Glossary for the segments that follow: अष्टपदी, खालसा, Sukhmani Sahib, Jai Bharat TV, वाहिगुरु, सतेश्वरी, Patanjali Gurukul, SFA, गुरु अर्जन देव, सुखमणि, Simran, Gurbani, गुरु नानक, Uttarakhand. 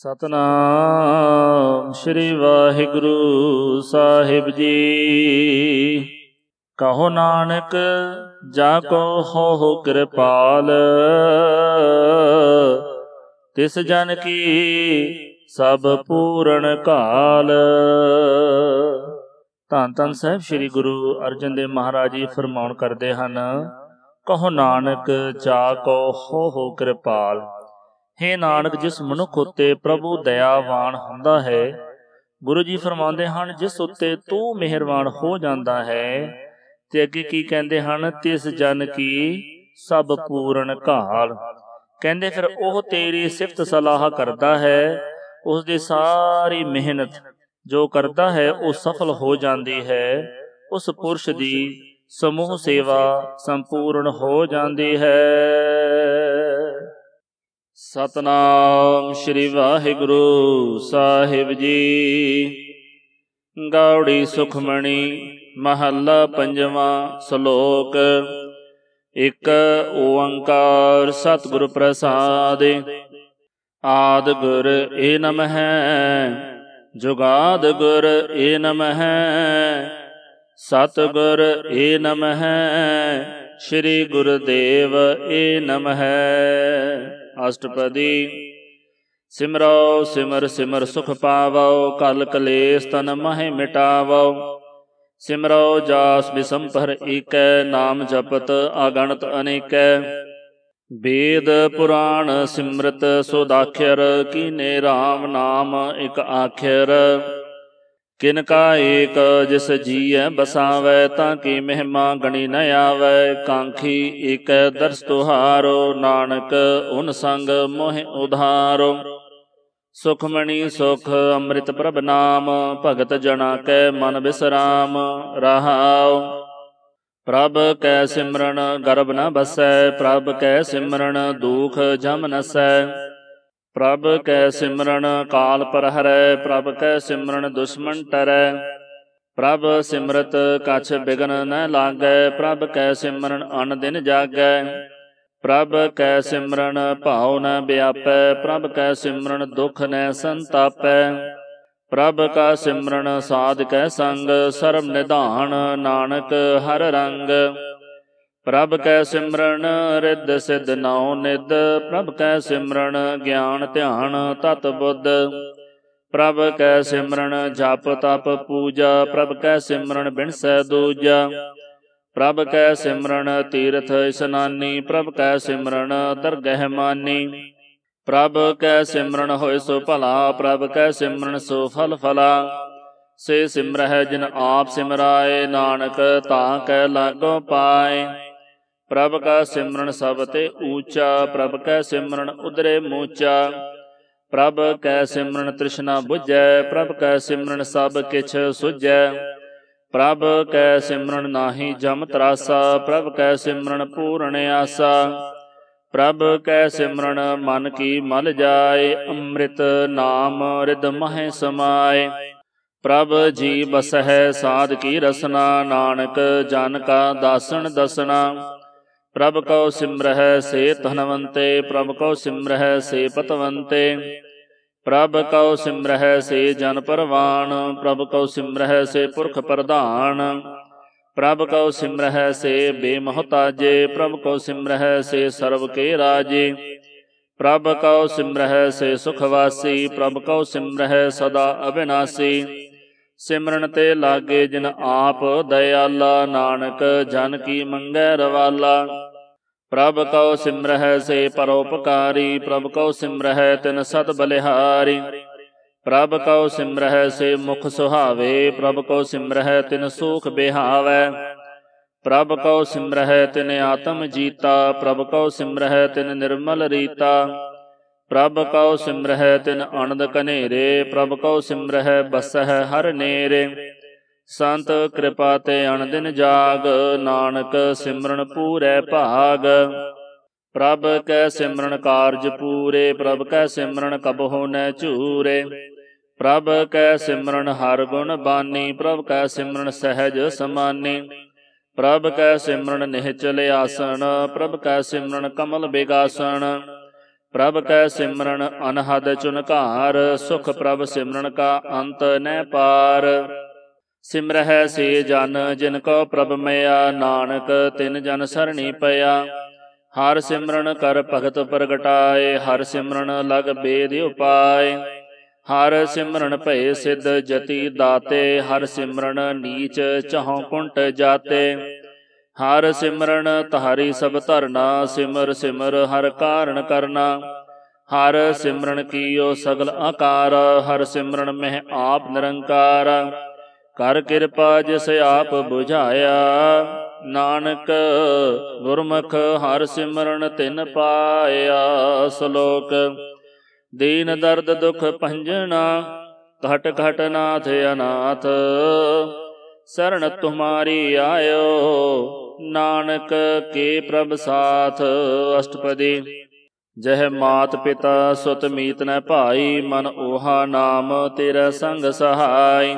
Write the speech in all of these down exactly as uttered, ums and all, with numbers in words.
सतनाम श्री वाहिगुरु साहिब जी। कहो नानक जाको हो कृपाल, तिस जन की सब पूर्ण काल। धन धन साहिब श्री गुरु अर्जन देव महाराज जी फरमान करते हैं, कहो नानक जाको हो हो कृपाल। हे नानक, जिस मनुख उत्ते प्रभु दयावान हुंदा है, गुरु जी फरमाते हैं जिस उत्ते तू मेहरबान हो जाता है, ते अगे की कहते हैं, तिस जन की सब पूर्ण काल। कहते फिर वह तेरी सिफत सलाह करता है, उसकी सारी मेहनत जो करता है वह सफल हो जाती है। उस पुरुष की समूह सेवा संपूर्ण हो जाती है। सतनाम श्री वाहिगुरु साहिब जी। गौड़ी सुखमणी महला पंजवा श्लोक। एक ओंकार सतगुरु प्रसाद, आदि गुर ए नमः, जुगाद गुर ए नमः, सतगुर ए नमः, श्री गुरुदेव ए नमः। अष्टपदी। सिमरो सिमर सिमर सुख पावो, कल कलेश तन मह मिटावो। सिमरो जास बिसंपर ईकै, नाम जपत अगणत अनेकै। वेद पुराण सिमरत सुदाख्यर, कीने राम नाम इक आख्यर। किनका एक जिस जीय बसावै, ताकि महिमा गणी न आवै। कांखी एक दर्श तुहारो, नानक उन संग मोहि उधारो। सुखमणि सुख अमृत प्रभ नाम, भगत जना कै मन बिसराम रहाओ। प्रभ कै सिमरन गर्भ न बसै, प्रभ कै सिमरन दुख जम नसै। प्रभ कै सिमरन काल पर हरै, प्रभ कै सिमरन दुश्मन टरै। प्रभ सिमरत कछ बिघन न लागै, प्रभ कै सिमरन अन दिन जागै। प्रभ कै सिमरन भाव न व्यापै, प्रभ कै सिमरन दुख न संतापै। प्रभ का सिमरन साध कै संग, सर्व निधान नानक हर रंग। प्रभ कै सिमरन रिद सिद्ध नौ निद, प्रभ कै सिमरन ज्ञान ध्यान तत बुद्ध। प्रभ कै सिमरन जप तप पूजा, प्रभ कै सिमरन बिनसै दूजा। प्रभ कै सिमरन तीर्थ स्नानी, प्रभ कै सिमरन दरगह मानी। प्रभ कै सिमरन होय सो भला, प्रभ कै सिमरन सो फल फला। से सिमरहि जिन आप सिमराए, नानक ताकै लागो पाए। प्रभ का सिमरन सब ते ऊंचा, प्रभ कै सिमरन उदरे मूचा। प्रभ कै सिमरन तृष्णा बुझै, प्रभ कै सिमरन सब किछ सुझै। प्रभ कै सिमरन नाहि जम त्रासा, प्रभ कै सिमरन पूर्ण आसा। प्रभ कै सिमरन मन की मल जाए, अमृत नाम रिद महि समाए। प्रभ जी बसहै साध की रसना, नानक जन का दासन दसना। प्रभ कौ सिमरहै से धनवंते, प्रभ कौ सिमरहै से पतवंते। प्रभ कौ सिमरहै से जन परवान, प्रभ कौ सिमरहै से पुरख प्रधान। प्रभ कौ सिमरहै से बेमहताजे, प्रभ कौ सिमरहै से सर्व के राजे। प्रभ कौ सिमरहै से सुखवासी, प्रभ कौ सिमरहै सदा अविनासी। सिमरन ते लागे जिन आप दयाला, नानक जन की मंगै रवाला। प्रभ कौ सिमरहै से परोपकारी, प्रभ कौ सिमरहै तिन सत बलिहारी। प्रभ कौ सिमरहै से मुख सुहावे, प्रभ कौ सिमरहै तिन सुख बिहावै। प्रभ कौ सिमरहै तिन आत्म जीता, प्रभ कौ सिमरहै तिन निर्मल रीता। प्रभ कौ सिमरहै तिन अनंद कनेरे, प्रभ कौ सिमरहै बसहै हर नेरे। संत कृपा ते अनदिन जाग, नानक सिमरन पूरै भाग। प्रभ कै सिमरन कारज पूरे, प्रभ कै सिमरन कबहु न चूरे। प्रभ कै सिमरन हर गुण बानी, प्रभ कै सिमरन सहज समानी। प्रभ कै सिमरन निहचल आसन, प्रभ कै सिमरन कमल बिगासन। प्रभ कै सिमरन अनहद चुनकार, सुख प्रभ सिमरन का अंत न पार। सिमरहै से जन जिनको प्रभ मया, नानक तिन जन सरणी पया। हर सिमरन कर भगत प्रगटाए, हर सिमरन लग बेद उपाय। हर सिमरन भय सिद्ध जति दाते, हर सिमरन नीच चहों कुंट जाते। हर सिमरन तहारी सब धरना, सिमर सिमर हर कारण करना। हर सिमरन कीयो सगल आकार, हर सिमरन मह आप निरंकार। कर कृपा जिस आप बुझाया, नानक गुरमुख हर सिमरन तिन पाया। सलोक दीन दर्द दुख भंजना, घट घट नाथ अनाथ। शरण तुम्हारी आयो, नानक के प्रभ साथ। अष्टपदी। जह मात पिता सुत मीत न भाई, मन ओहा नाम तेरा संग सहाय।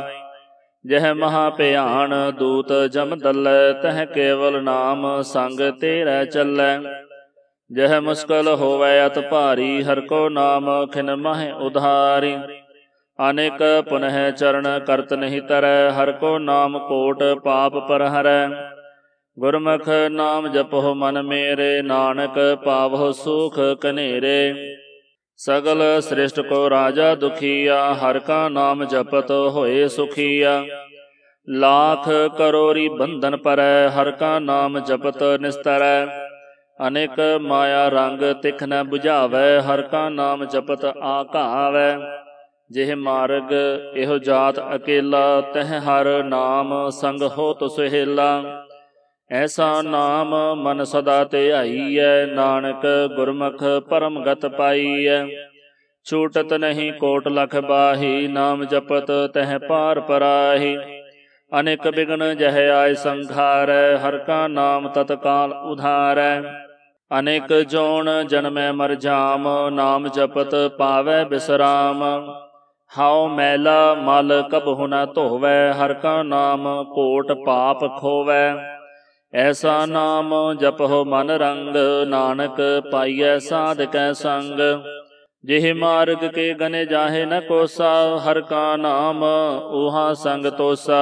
जह महा भयान दूत जम दल, तह केवल नाम संग तेरा चलै। जह मुश्किल होवै अत भारी, हर को नाम खिन मह उधारी। अनेक पुनः चरण करत नहीं तरै, हर को नाम कोट पाप पर हरै। गुरमुख नाम जपो मन मेरे, नानक पावो सुख कनेरे। सगल सृष्ट को राजा दुखिया, हर का नाम जपत होए सुखिया। लाख करोरी बंधन परै, हर का नाम जपत निस्तरै। अनेक माया रंग तिख न बुझावै, हर का नाम जपत आकावै। जिह मार्ग एहो जात अकेला, तह हर नाम संग हो तो सुहेला। ऐसा नाम मन सदा ध्याई है, नानक गुरमुख परम गत पाई है। छूटत नहीं कोट लख बाही, नाम जपत तह पार पराही। अनेक विघ्न जह आय संघार, हर का नाम तत्काल उधार। अनेक जोन जन्मै मर जाम, नाम जपत पावै बिसराम। हाओ मैला मल कबहु न धोवै, हर का नाम कोट पाप खोवै। ऐसा नाम जपहो मन रंग, नानक पाइय साध कै संग। जिह मार्ग के गने जाहे न कोसा, हर का नाम ओहा संग तोसा।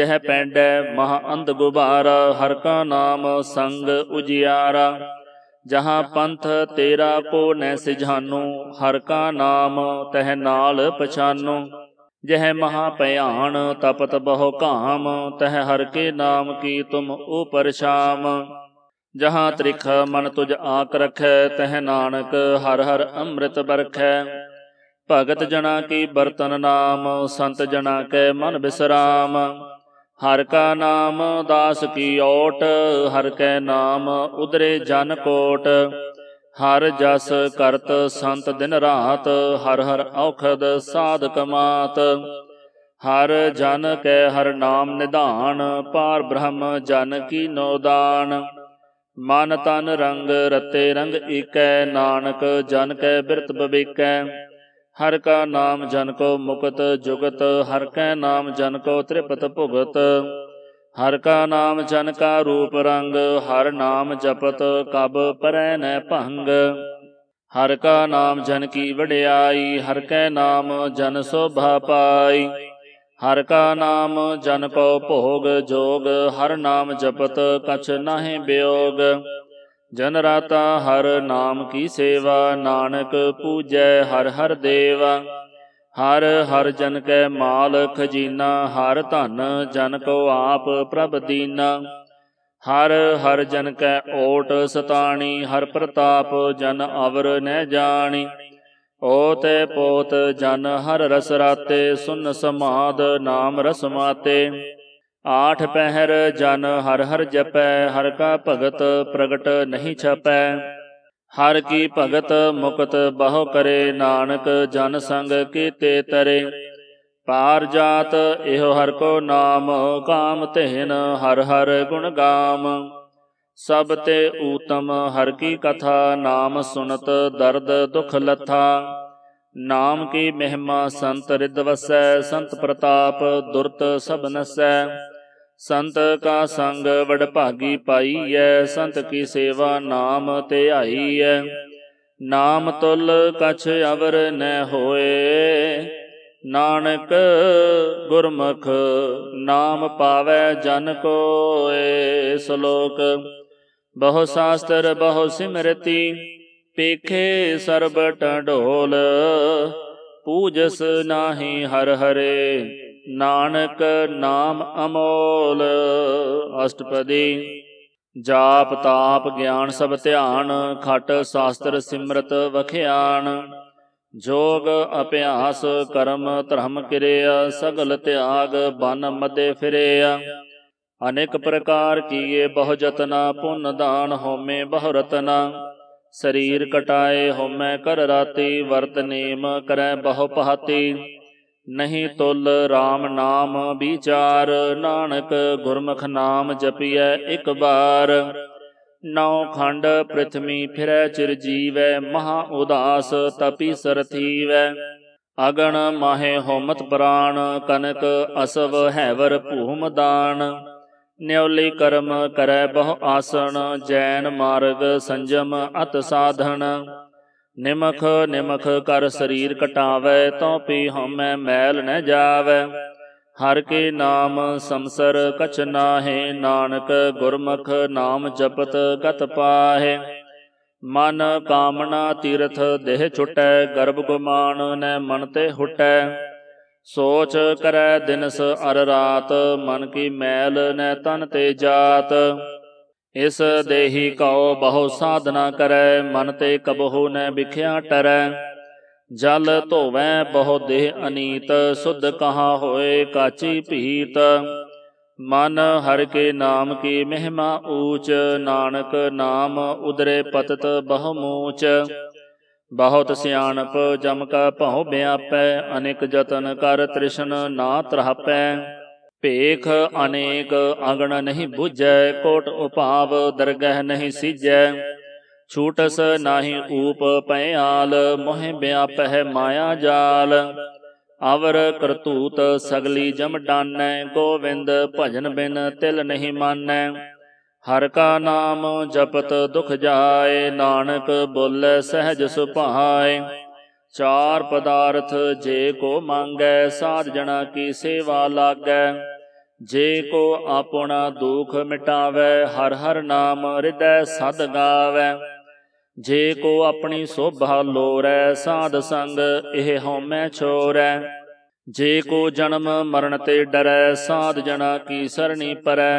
जह पैंडै महा अंध गुबारा, हर का नाम संग उजियारा। जहाँ पंथ तेरा को न सिझानू, हर का नाम तह नाल पछानू। जह महा भयान तपत बहु काम, तह हर के नाम की तुम ऊपर शाम। जहाँ त्रिख मन तुझ आक रखै, तह नानक हर हर अमृत बरखै। भगत जना की बरतन नाम, संत जना कै मन बिसराम। हर का नाम दास की ओट, हर कै नाम उदरे जन कोट। हर जस करत संत दिन रात, हर हर औखद साधक मात। हर जन कै हर नाम निधान, पार ब्रह्म जन की नोदान। मन तन रंग रते रंग इकै, नानक जन कै बिरत बबिकै। हर का नाम जन को मुकत जुगत, हर कै नाम जन को त्रिपत भुगत। हर का नाम जन का रूप रंग, हर नाम जपत कब परै न भंग। हर का नाम जन की वडियाई, हर कै नाम जन शोभा पाई। हर का नाम जन को भोग जोग, हर नाम जपत कछ नाहि वियोग। जन राता हर नाम की सेवा, नानक पूजै हर हर देवा। हर हर जन कै माल खजीना, हर धन जन को आप प्रभ दीना। हर हर जन कै ओट सताणी, हर प्रताप जन अवर न जाणी। ओत पोत जन हर रस राते, सुन समाद नाम रस माते। आठ पहर जन हर हर जपै, हर का भगत प्रगट नहीं छपै। हर की भगत मुकत बहु करे, नानक जन संग कीते तरे। पार जात एहो हर को नाम, काम तेन हर हर गुण गाम। सब ते ऊतम हर की कथा, नाम सुनत दर्द दुख लथा। नाम की महिमा संत रिद वसै, संत प्रताप दुर्त सब नसै। संत का संग वडभागी पाई है, संत की सेवा नाम ध्याई है। नाम तुल कछ अवर न होए, नानक गुरमुख नाम पावै जन कोय। श्लोक। बहु शास्त्र बहु सिमरति, पेखे सर्ब टंडोल। पूजस नाही हर हरे, नानक नाम अमोल। अष्टपदी। जाप ताप ज्ञान सब ध्यान, खट शास्त्र सिमरत वख्यान। जोग अभ्यास कर्म धर्म क्रिया, सगल त्याग बन मदे फिरेया। अनेक प्रकार किए बहु जतना, पुन दान होमे बहु रतना। शरीर कटाए होमै कर राति, वर्त नेम करै बहु पहाती। नहीं तुल राम नाम विचार, नानक गुरमुख नाम जपिए एक बार। नौ खंड पृथ्वी फिरै चिरजीवै, महा उदास तपि सरथीवै। अगण माहे होमत प्राण, कनक असव हैवर भूम दान। न्योली कर्म करै बहु आसन, जैन मार्ग संजम अत साधन। निमख निमख कर शरीर कटावै, तो पी हमै मैल न जावै। हर के नाम समसर कछ नाहे, नानक गुरमुख नाम जपत गत पाहे। मन कामना तीर्थ देह छुटै, गर्भ गुमान न मन ते हुटै। सोच करै दिनस अर रात, मन की मैल न तन ते जात। इस देहि कौ बहु साधना करै, मन ते कबहु न बिख्या टरै। जल धोवै बहु देह अनीत, सुध कहाँ होए काची भीत। मन हर के नाम की महिमा ऊच, नानक नाम उदरे पतत बहु मूच। बहुत सियाणप जम का भौ ब्यापै, अनेक जतन कर तृष्ण ना त्रापै। भेख अनेक अगण नहीं बुझै, कोट उपाव दरगह नहीं सीजै। छूटस नाही ऊप पयाल, मोहि व्यापह माया जाल। अवर करतूत सगली जम डानै, गोविंद भजन बिन तिल नहीं मानै। हर का नाम जपत दुख जाए, नानक बोलै सहज सुभाए। चार पदार्थ जे को मांगै, साध जना की सेवा लागै। जे को आपना दुख मिटावै, हर हर नाम हृदय सद गावै। जे को अपनी शोभा लोरै, साध संग एह होमै छोरै। जे को जन्म मरण ते डरै, साध जना की सरणी परै।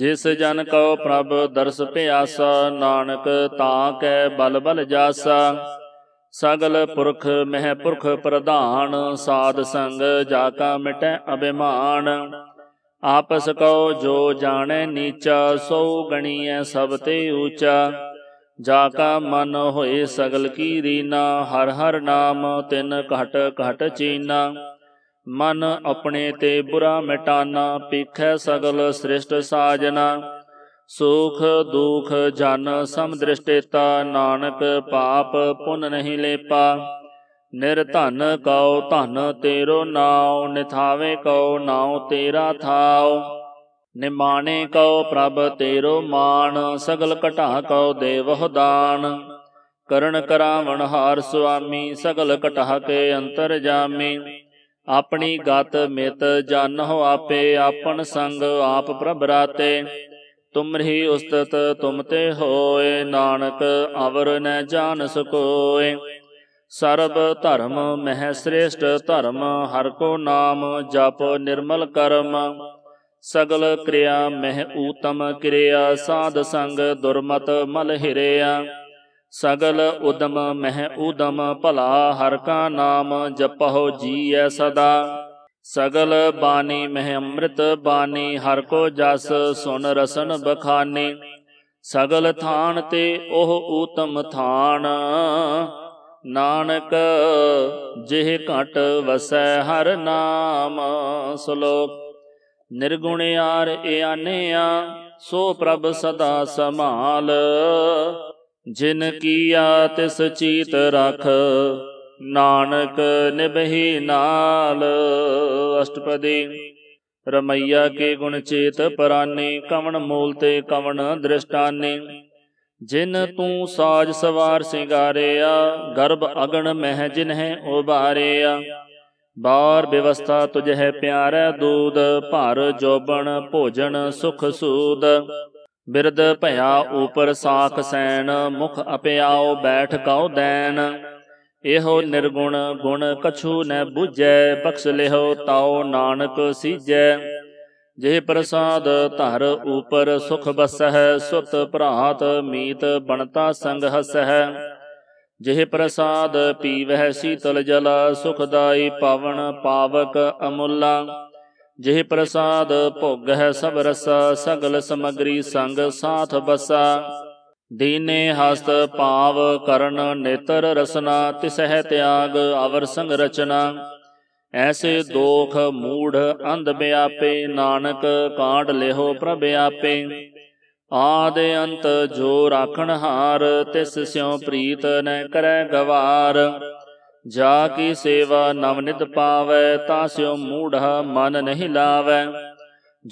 जिस जन को प्रभ दर्श प्यासा, नानक ताकै बल बल जासा। सगल पुरख मह पुरख प्रधान, साध संग जाका मिटै अभिमान। आपस को जो जाने नीचा, सो गणिय सब ते ऊचा। जाका मन होए सगल की रीना, हर हर नाम तिन घट घट चीना। मन अपने ते बुरा मिटाना, पीखै सगल सृष्ट साजना। सुख दुख जन समदृष्टेता, नानक पाप पुन नहीं लेपा। निर्धन कौ धन तेरो नाव, निथावे कौ नाव तेरा थाव। निमाने कौ प्रभ तेरो मान, सगल घटा कौ देवह दान। करण करावण हार स्वामी, सगल घटा के अंतर जामी। अपनी गत मित जन हो आपे, आपन संग आप प्रभराते। तुमरी उस्तत तुम ते होए, नानक अवर न जान सकोय। सर्ब धर्म मह श्रेष्ठ धर्म, हर को नाम जप निर्मल कर्म। सगल क्रिया मह ऊतम क्रिया, साध संग दुर्मत मल हिरेया। सगल उदम मह उदम भला, हर का नाम जपहो जीय सदा। सगल बानी मह अमृत बानी, हर को जस सुन रसन बखानी। सगल थान ते ओह ऊतम थान, नानक जिह घट वसै हर नाम। श्लोक। निर्गुण यार एआनेया, सो प्रभ सदा समाल। जिन किया तिस चीत रख, नानक निबही नाल। अष्टपदी। रमैया के गुण चेत पराने, कवन मूल ते कवन दृष्टाने। जिन तू साज सवार सिंगारेया, गर्भ अगन मह जिन्हें उबारेया। बार व्यवस्था तुझह प्यारे दूध, भार जोबन भोजन सुख सूद। बिरद भया ऊपर साख सैन, मुख अपयाओ बैठ कौ दैन। एहो निर्गुण गुण कछु न बुझै, बख्श लेहो ताओ नानक सीजै। जे प्रसाद धर ऊपर सुख बसह, सुत भ्रात मीत बनता संग हसह। जे प्रसाद पीवह शीतल जला, सुखदाई पवन पावक अमुला। जे प्रसाद भोगह सब रसा, सगल समग्री संग साथ बसा। दीने हस्त पाव करण नेत्र रसना, तिसह त्याग अवर संग रचना। ऐसे दोख मूढ़ अंध ब्यापे, नानक कांड लेहो प्रभ आपे। आदे अंत जो राखण हार, तिस स्यों प्रीत न करै गवार। जाकी सेवा नवनित पावै, ता स्यों मूढ़ा मन नहीं लावै।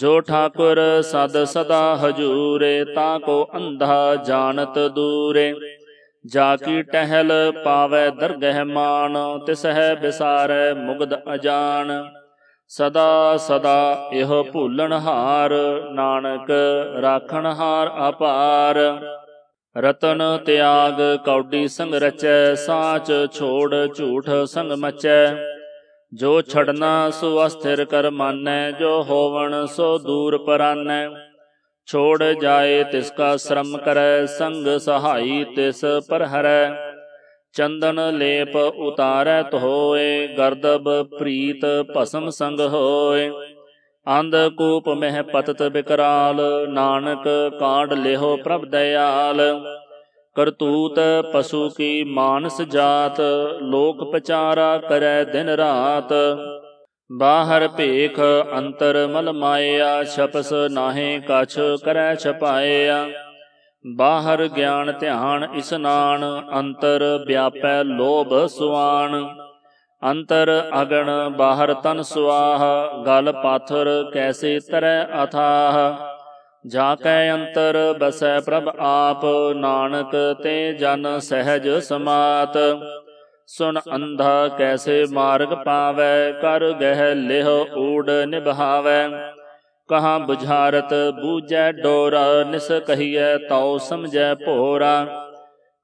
जो ठाकुर सद सदा हजूरे, ता को अंधा जानत दूरे। जाकी टहल पावै दरगह मान, तिसह बिसारै मुगद अजान। सदा सदा इहो भूलन हार, नानक राखण हार अपार। रतन त्याग कौडी संग रचै, साच छोड़ झूठ संग मचै। जो छड़ना सो अस्थिर कर मानै, जो होवन सो दूर परानै। छोड़ जाए तिसका श्रम करै, संग सहाई तिस पर हरै। चंदन लेप उतारै तोय, गर्दब प्रीत भस्म संग होय। अंधकूप मह पतत बिकराल, नानक कांड लेहो प्रभ दयाल। करतूत पशु की मानस जात, लोक पचारा करै दिन रात। बाहर भेख अंतर मल माया, छपस नाहे कछ करै छपाया। बाहर ज्ञान ध्यान इसनान, अंतर व्यापै लोभ सुआन। अंतर अगन बाहर तन सुआह, गल पाथर कैसे तरै अथाह। जाकै अंतर बसै प्रभ आप, नानक ते जन सहज समात। सुन अंधा कैसे मार्ग पावै, कर गह लेह ऊड निभावै। कहाँ बुझारत बूझै डोरा, निस कहिए ताओ समझै भोरा।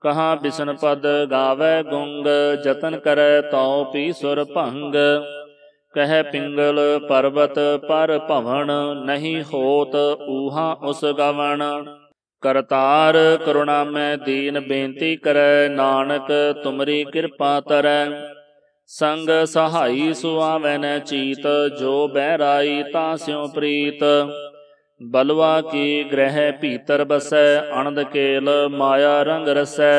कहाँ बिसन पद गावै गुंग, जतन करै ताओ पी सुर भंग। कह पिंगल पर्वत पर भवन, नहीं होत ऊहा उस गवन। करतार करुणा में दीन बेनती करै, नानक तुमरी कृपा तरै। संग सहाई सुआवै न चीत, जो बैराई ता स्यों प्रीत। बलवा की ग्रह भीतर बसै, अनद केल माया रंग रसै।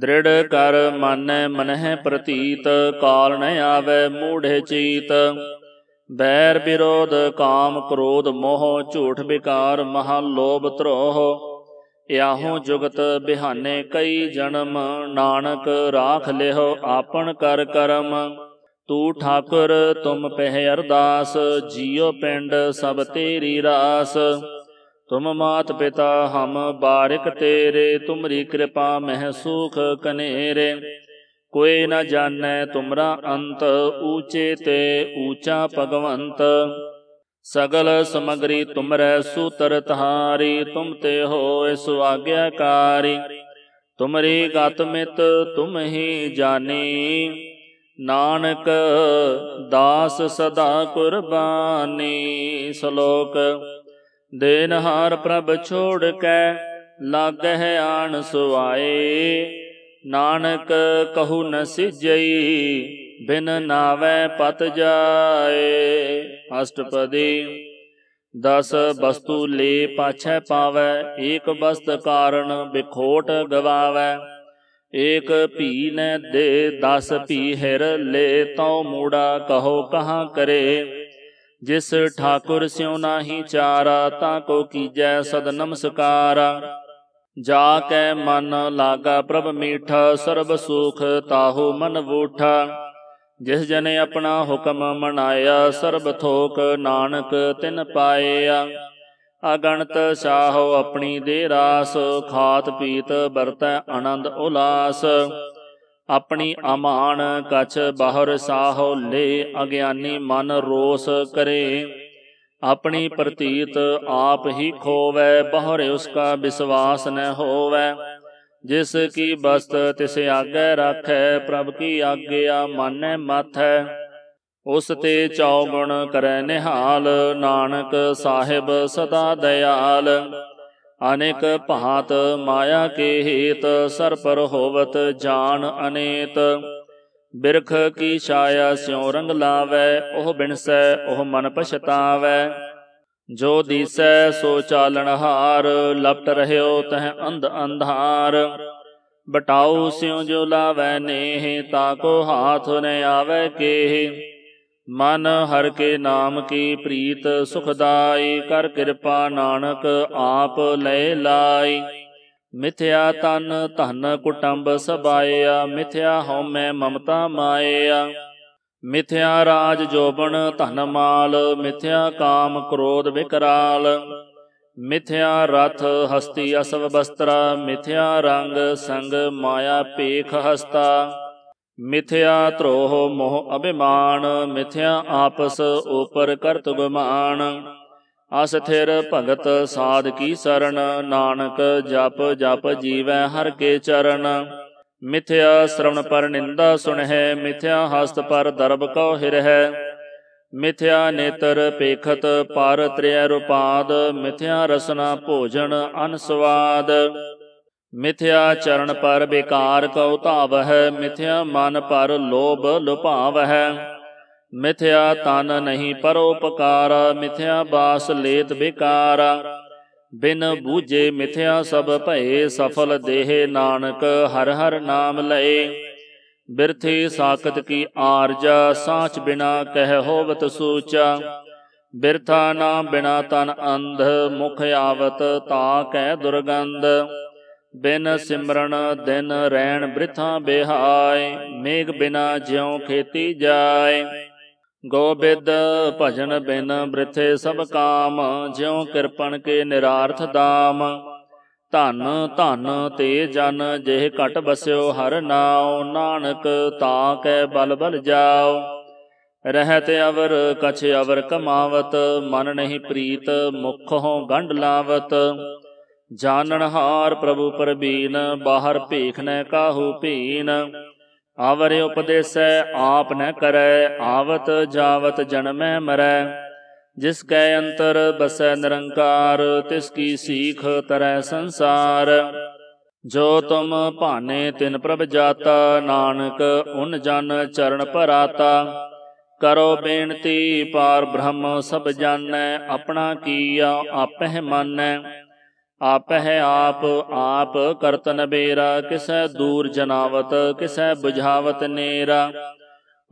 दृढ़ कर मानै मनह प्रतीत, काल न आवै मूढ़े चीत। बैर विरोध काम क्रोध मोह, झूठ विकार महालोभ त्रोह। याहू जुगत बिहाने कई जन्म, नानक राख लेहो आपन कर करम। तू ठाकुर तुम पह अरदास, जियो पिंड सब तेरी रास। तुम मात पिता हम बारिक तेरे, तुमरी कृपा मह सूख कनेरे। कोई न जानै तुमरा अंत, ऊचे ते ऊचा भगवंत। सगल समग्री तुमरै सूतर तहारी, तुम ते होय सुआज्ञाकारी। तुमरी गत मित तुम ही जानी, नानक दास सदा कुर्बानी। सलोक देनहार प्रभ छोड़ कै, लागह आन सुआए। नानक कहु न सिजई, बिन नावै पत जाए। अष्टपदी दस वस्तु ले पाछै पावै, एक वस्त कारण बिखोट गवावै। एक पी न दे दस पी हिर ले, तौ मूड़ा कहो कहाँ करे। जिस ठाकुर स्यों नाही चारा, ताको कीजै सद नमस्कारा। जाकै मन लागा प्रभ मीठा, सर्ब सुख ताहु मन बूठा। जिस जने अपना हुक्म मनाया, सर्ब थोक नानक तिन पाया। अगणत साहो अपनी दे रास, खात पीत बरतै आनंद उलास। अपनी अमान कछ बाहर साहो ले, अज्ञानी मन रोस करे। अपनी प्रतीत आप ही खोवै, बाहर उसका विश्वास न होवै। जिस की बस्त तिस आगे राखै, प्रभ की आज्ञा मानै माथै। उस ते चौगुण करै निहाल, नानक साहिब सदा दयाल। अनेक भांत माया के हेत, सर पर होवत जान अनेत। बिरख की छाया स्यों रंग लावै, ओह बिनसै ओह मन पछतावै। जो दीसै सो चालन हार, लपट रहियो तह अंध अंधार। बटाऊ स्यों जो लावै नेह, ताको हाथ न आवै केह। मन हर के नाम की प्रीत सुखदाई, कर कृपा नानक आप ले लाई। मिथ्या तन धन कुटुंब सबाया, मिथ्या होमै ममता माया। मिथ्या राज जोबन धन माल, मिथ्या काम क्रोध विकराल। मिथ्या रथ हस्ती असव बस्त्रा, मिथ्या रंग संग माया पेख हस्ता। मिथ्या त्रोह मोह अभिमान, मिथ्या आपस ऊपर करत गुमान। अस्थिर भगत साध की शरण, नानक जप जप जीवै हर के चरण। मिथ्या श्रवण पर निंदा सुनहै, मिथ्या हस्त पर दर्भ को हिरहै। मिथ्या नेत्र पेखत पर त्रिय रूपाद, मिथ्या रसना भोजन अनस्वाद। मिथ्या चरण पर बेकार कौ धावह, मिथ्या मन पर लोभ लुभावह। मिथ्या तन नहीं परोपकारा, मिथ्या बास लेत बेकारा। बिन बूझे मिथ्या सब भये, सफल देहे नानक हर हर नाम लये। बिरथी साकत की आरजा, साच बिना कह होवत सूचा। बिरथा नाम बिना तन अंध, मुख आवत ताकै दुर्गंध। बिन सिमरन दिन रैन वृथा बेहाय, मेघ बिना ज्यों खेती जाय। गोबिंद भजन बिन वृथे सब काम, ज्यों कृपण के निरार्थ दाम। धन धन ते जन जेह घट बस्यो हर नाओ, नानक ताकै बल बल जाओ। रहत अवर कछ अवर कमावत, मन नहीं प्रीत मुखों गंढ लावत। जाननहार प्रभु परबीन, बाहर भीख न काहू पीन। आवर उपदेसै आप न करै, आवत जावत जन्मै मरै। जिसकै अंतर बसै निरंकार, तिसकी सीख तरै संसार। जो तुम भाने तिन प्रभ जाता, नानक उन जन चरण पराता। करो बेनती पार ब्रह्म सब जानै, अपना कीया आपहि मानै। आप है आप आप करतन बेरा, किसै दूर जनावत किसै बुझावत नेरा।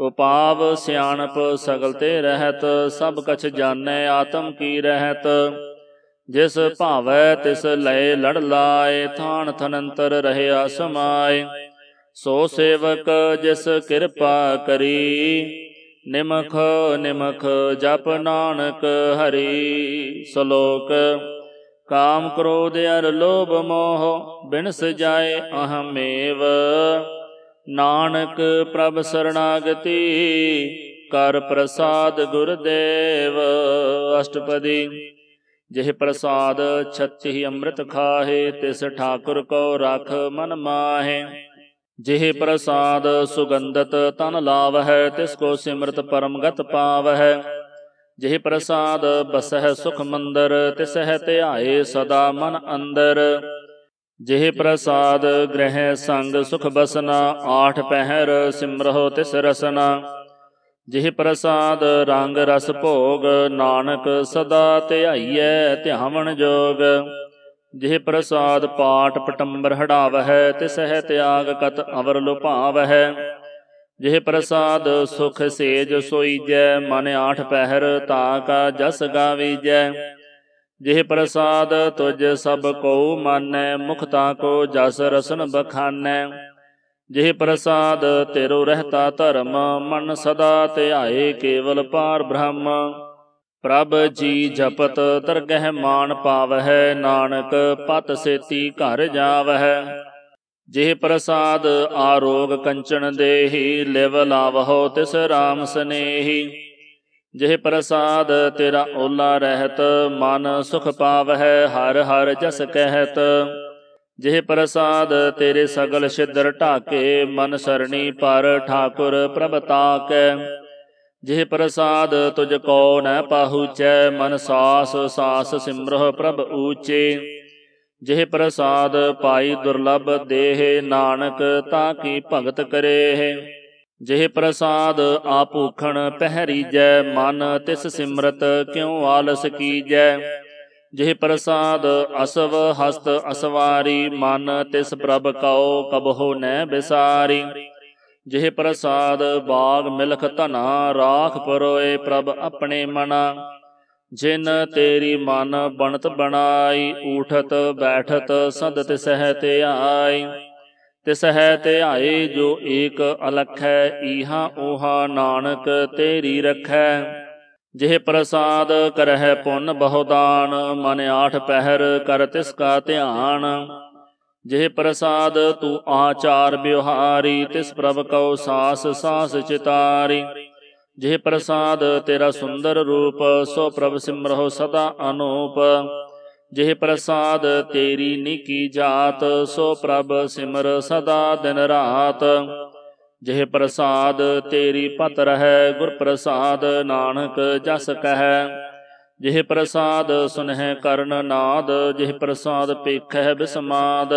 उपाव सियाणप सगलते रहत, सब कछ जानै आत्म की रहत। जिस भावै तिस लय लड़ लाए, थान थनंतर रहया समाय। सो सेवक जिस कृपा करी, निमख निमख जप नानक हरि। सलोक। काम क्रोध अर लोभ मोह, बिनस जाय अहमेव। नानक प्रभ शरणागति, कर प्रसाद गुरुदेव। अष्टपदी। जिह प्रसाद छत्ति अमृत खाहे, तिस ठाकुर को राख मन माहे। जिह प्रसाद सुगंधत तन लावह, तिसको सिमरत परमगत पावह। जिह प्रसाद बसह सुख मंदर, तिसह ध्याये सदा मन अंदर। जिह प्रसाद ग्रह संग सुख बसना, आठ पहर सिमरहो तिस रसना। जिह प्रसाद रंग रस भोग, नानक सदा ध्याइयै ध्यावन जोग। जिह प्रसाद पाठ पटंबर हडावह, तिसह त्याग कत अवर लुभावह। जिह प्रसाद सुख सेज सोईजै, मन आठ पहर ताका जस गावीजै। जिह प्रसाद तुझ सब को मानै, मुख ताको जस रसन बखानै। जिह प्रसाद तेरो रहता धर्म, मन सदा ध्याये केवल पार ब्रह्म। प्रभ जी जपत दरगह मान पावहै, नानक पत सेती घर जावहै। जेह प्रसाद आरोग कंचन देहि, लिव लावहो तिस राम स्नेही। जेह प्रसाद तेरा ओला रहत, मन सुख पावहै हर हर जस कहत। जेह प्रसाद तेरे सगल छिद्र ढाके, मन सरणी पर ठाकुर प्रभ ताकै। जिह प्रसाद तुझ को न पाहुचै, मन सास सास सिमरह प्रभ ऊचे। जिह प्रसाद पाई दुर्लभ देहे, नानक ताकी भगत करे। जिह प्रसाद आपूखण पहरीजै, मन तिस सिमरत क्यों आलस कीजै। जिह प्रसाद असव हस्त असवारी, मन तिस प्रभ कौ कबहो न बिसारी। जिह प्रसाद बाग मिलख धना, राख परोए प्रभ अपने मना। जिन तेरी मन बनत बनाई, उठत बैठत सद तिसह ध्याई। तिसह ध्याए जो एक अलखै, ईहा ऊहा नानक तेरी रखै। जिह प्रसाद करह पुन बहुदान, मन आठ पहर कर तिसका ध्यान। जिह प्रसाद तू आचार ब्योहारी, तिस प्रभ कौ सास सास चितारी। जिह प्रसाद तेरा सुंदर रूप, सो प्रभ सिमरहो सदा अनूप। जिह प्रसाद तेरी निकी जात, सो प्रभ सिमर सदा दिन रात। जिह प्रसाद तेरी पत रहै, गुर प्रसाद नानक जस कहै। जिह प्रसाद सुनहि करण नाद, जिह प्रसाद पेखह बिस्माद।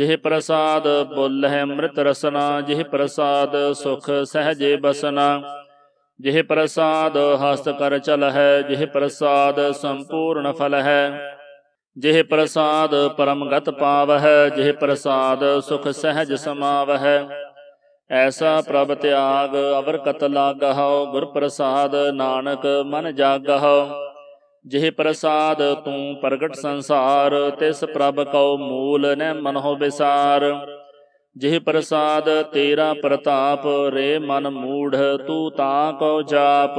जिह प्रसाद बोलहि अमृत रसना, जिह प्रसाद सुख सहजे बसना। जिह प्रसाद हस्त कर चलहि, जिह प्रसाद संपूर्ण फलहि। जिह प्रसाद परम गत पावहि, जिह प्रसाद सुख सहज समावहि। ऐसा प्रभ त्याग अवर कत लागहौ, गुर प्रसाद नानक मन जागहौ। जिह प्रसाद तू प्रगट संसार, तिस प्रभ कौ मूल न मनहु बिसार। जिह प्रसाद तेरा प्रताप, रे मन मूढ़ तू ता कौ जाप।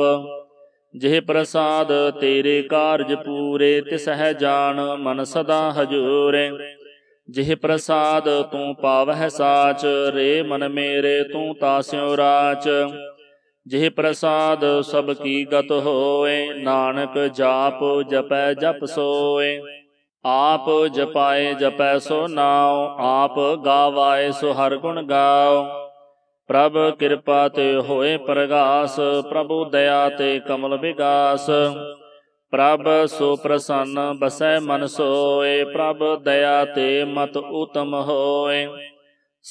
जिह प्रसाद तेरे कारज पूरे, तिसह जान मन सदा हजूरे। जिह प्रसाद तू पावह साच, रे मन मेरे तू तास्यो राच। जिह प्रसाद सब की गत होए, नानक जाप जपै जप सोए। आप जपाए जपै सो नाओ, आप गावाए सो हर गुण गाओ। प्रभ कृपा ते होए प्रगास, प्रभु दया ते कमल विगास। प्रभ सो प्रसन्न बसै मन सोए, प्रभ दया ते मत उत्तम होए।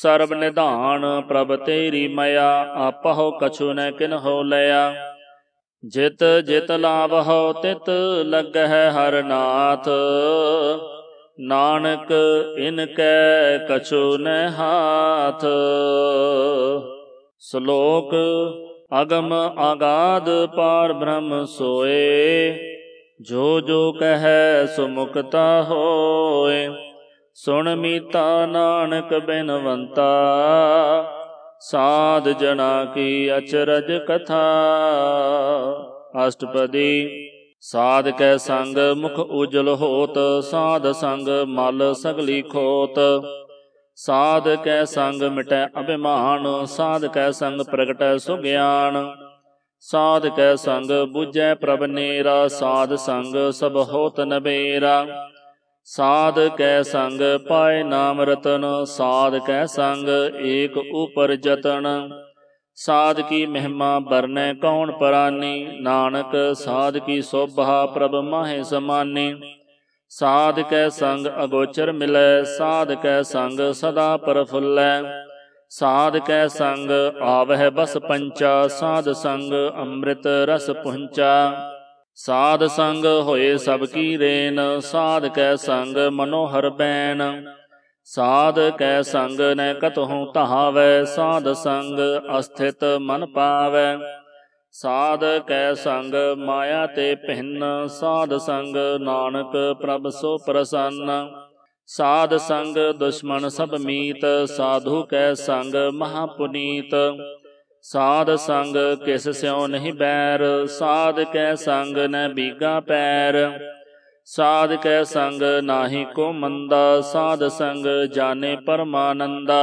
सर्ब निधान प्रभ तेरी मया, आपहु कछु न किन्हु लया। जित जित लावहु तित लगहि हर नाथ, नानक इनकै कछु न हाथ। श्लोक। अगम अगाध पार ब्रह्म सोए, जो जो कहै सुमुक्ता होए। सुन मीता नानक बिनवंता, साध जना की अचरज कथा। अष्टपदी। साध कै संग मुख उजल होत, साध संग मल सगली खोत। साध कै संग मिटै अभिमान, साध कै संग प्रगटै सुग्यान। साध कै संग बुझै प्रभ नेरा, साध संग सब होत नबेरा। साध कै संग पाए नाम रतन, साध कै संग एक ऊपर जतन। साध की महिमा बरनै कौन परानी, नानक साध की शोभा प्रभ माहे समानी। साध कै संग अगोचर मिलै, साध कै संग सदा प्रफुल्लै। साध कै संग आवहि बस पंचा, साध संग अमृत रस पुंचा। साध संग होए सब की रेन, साध कै संग मनोहर बैन। साध कै संग न कतहु तहावै, साध संग अस्थित मन पावै। साध कै संग माया ते भिन्न, साध संग नानक प्रभ सो प्रसन्न। साध संग दुश्मन सब मीत, साधु कै संग महापुनीत। साध संग किस स्यों नहीं बैर, साध कै संग न बीगा पैर। साध कै संग नाही को मंदा, साध संग जाने परमानंदा।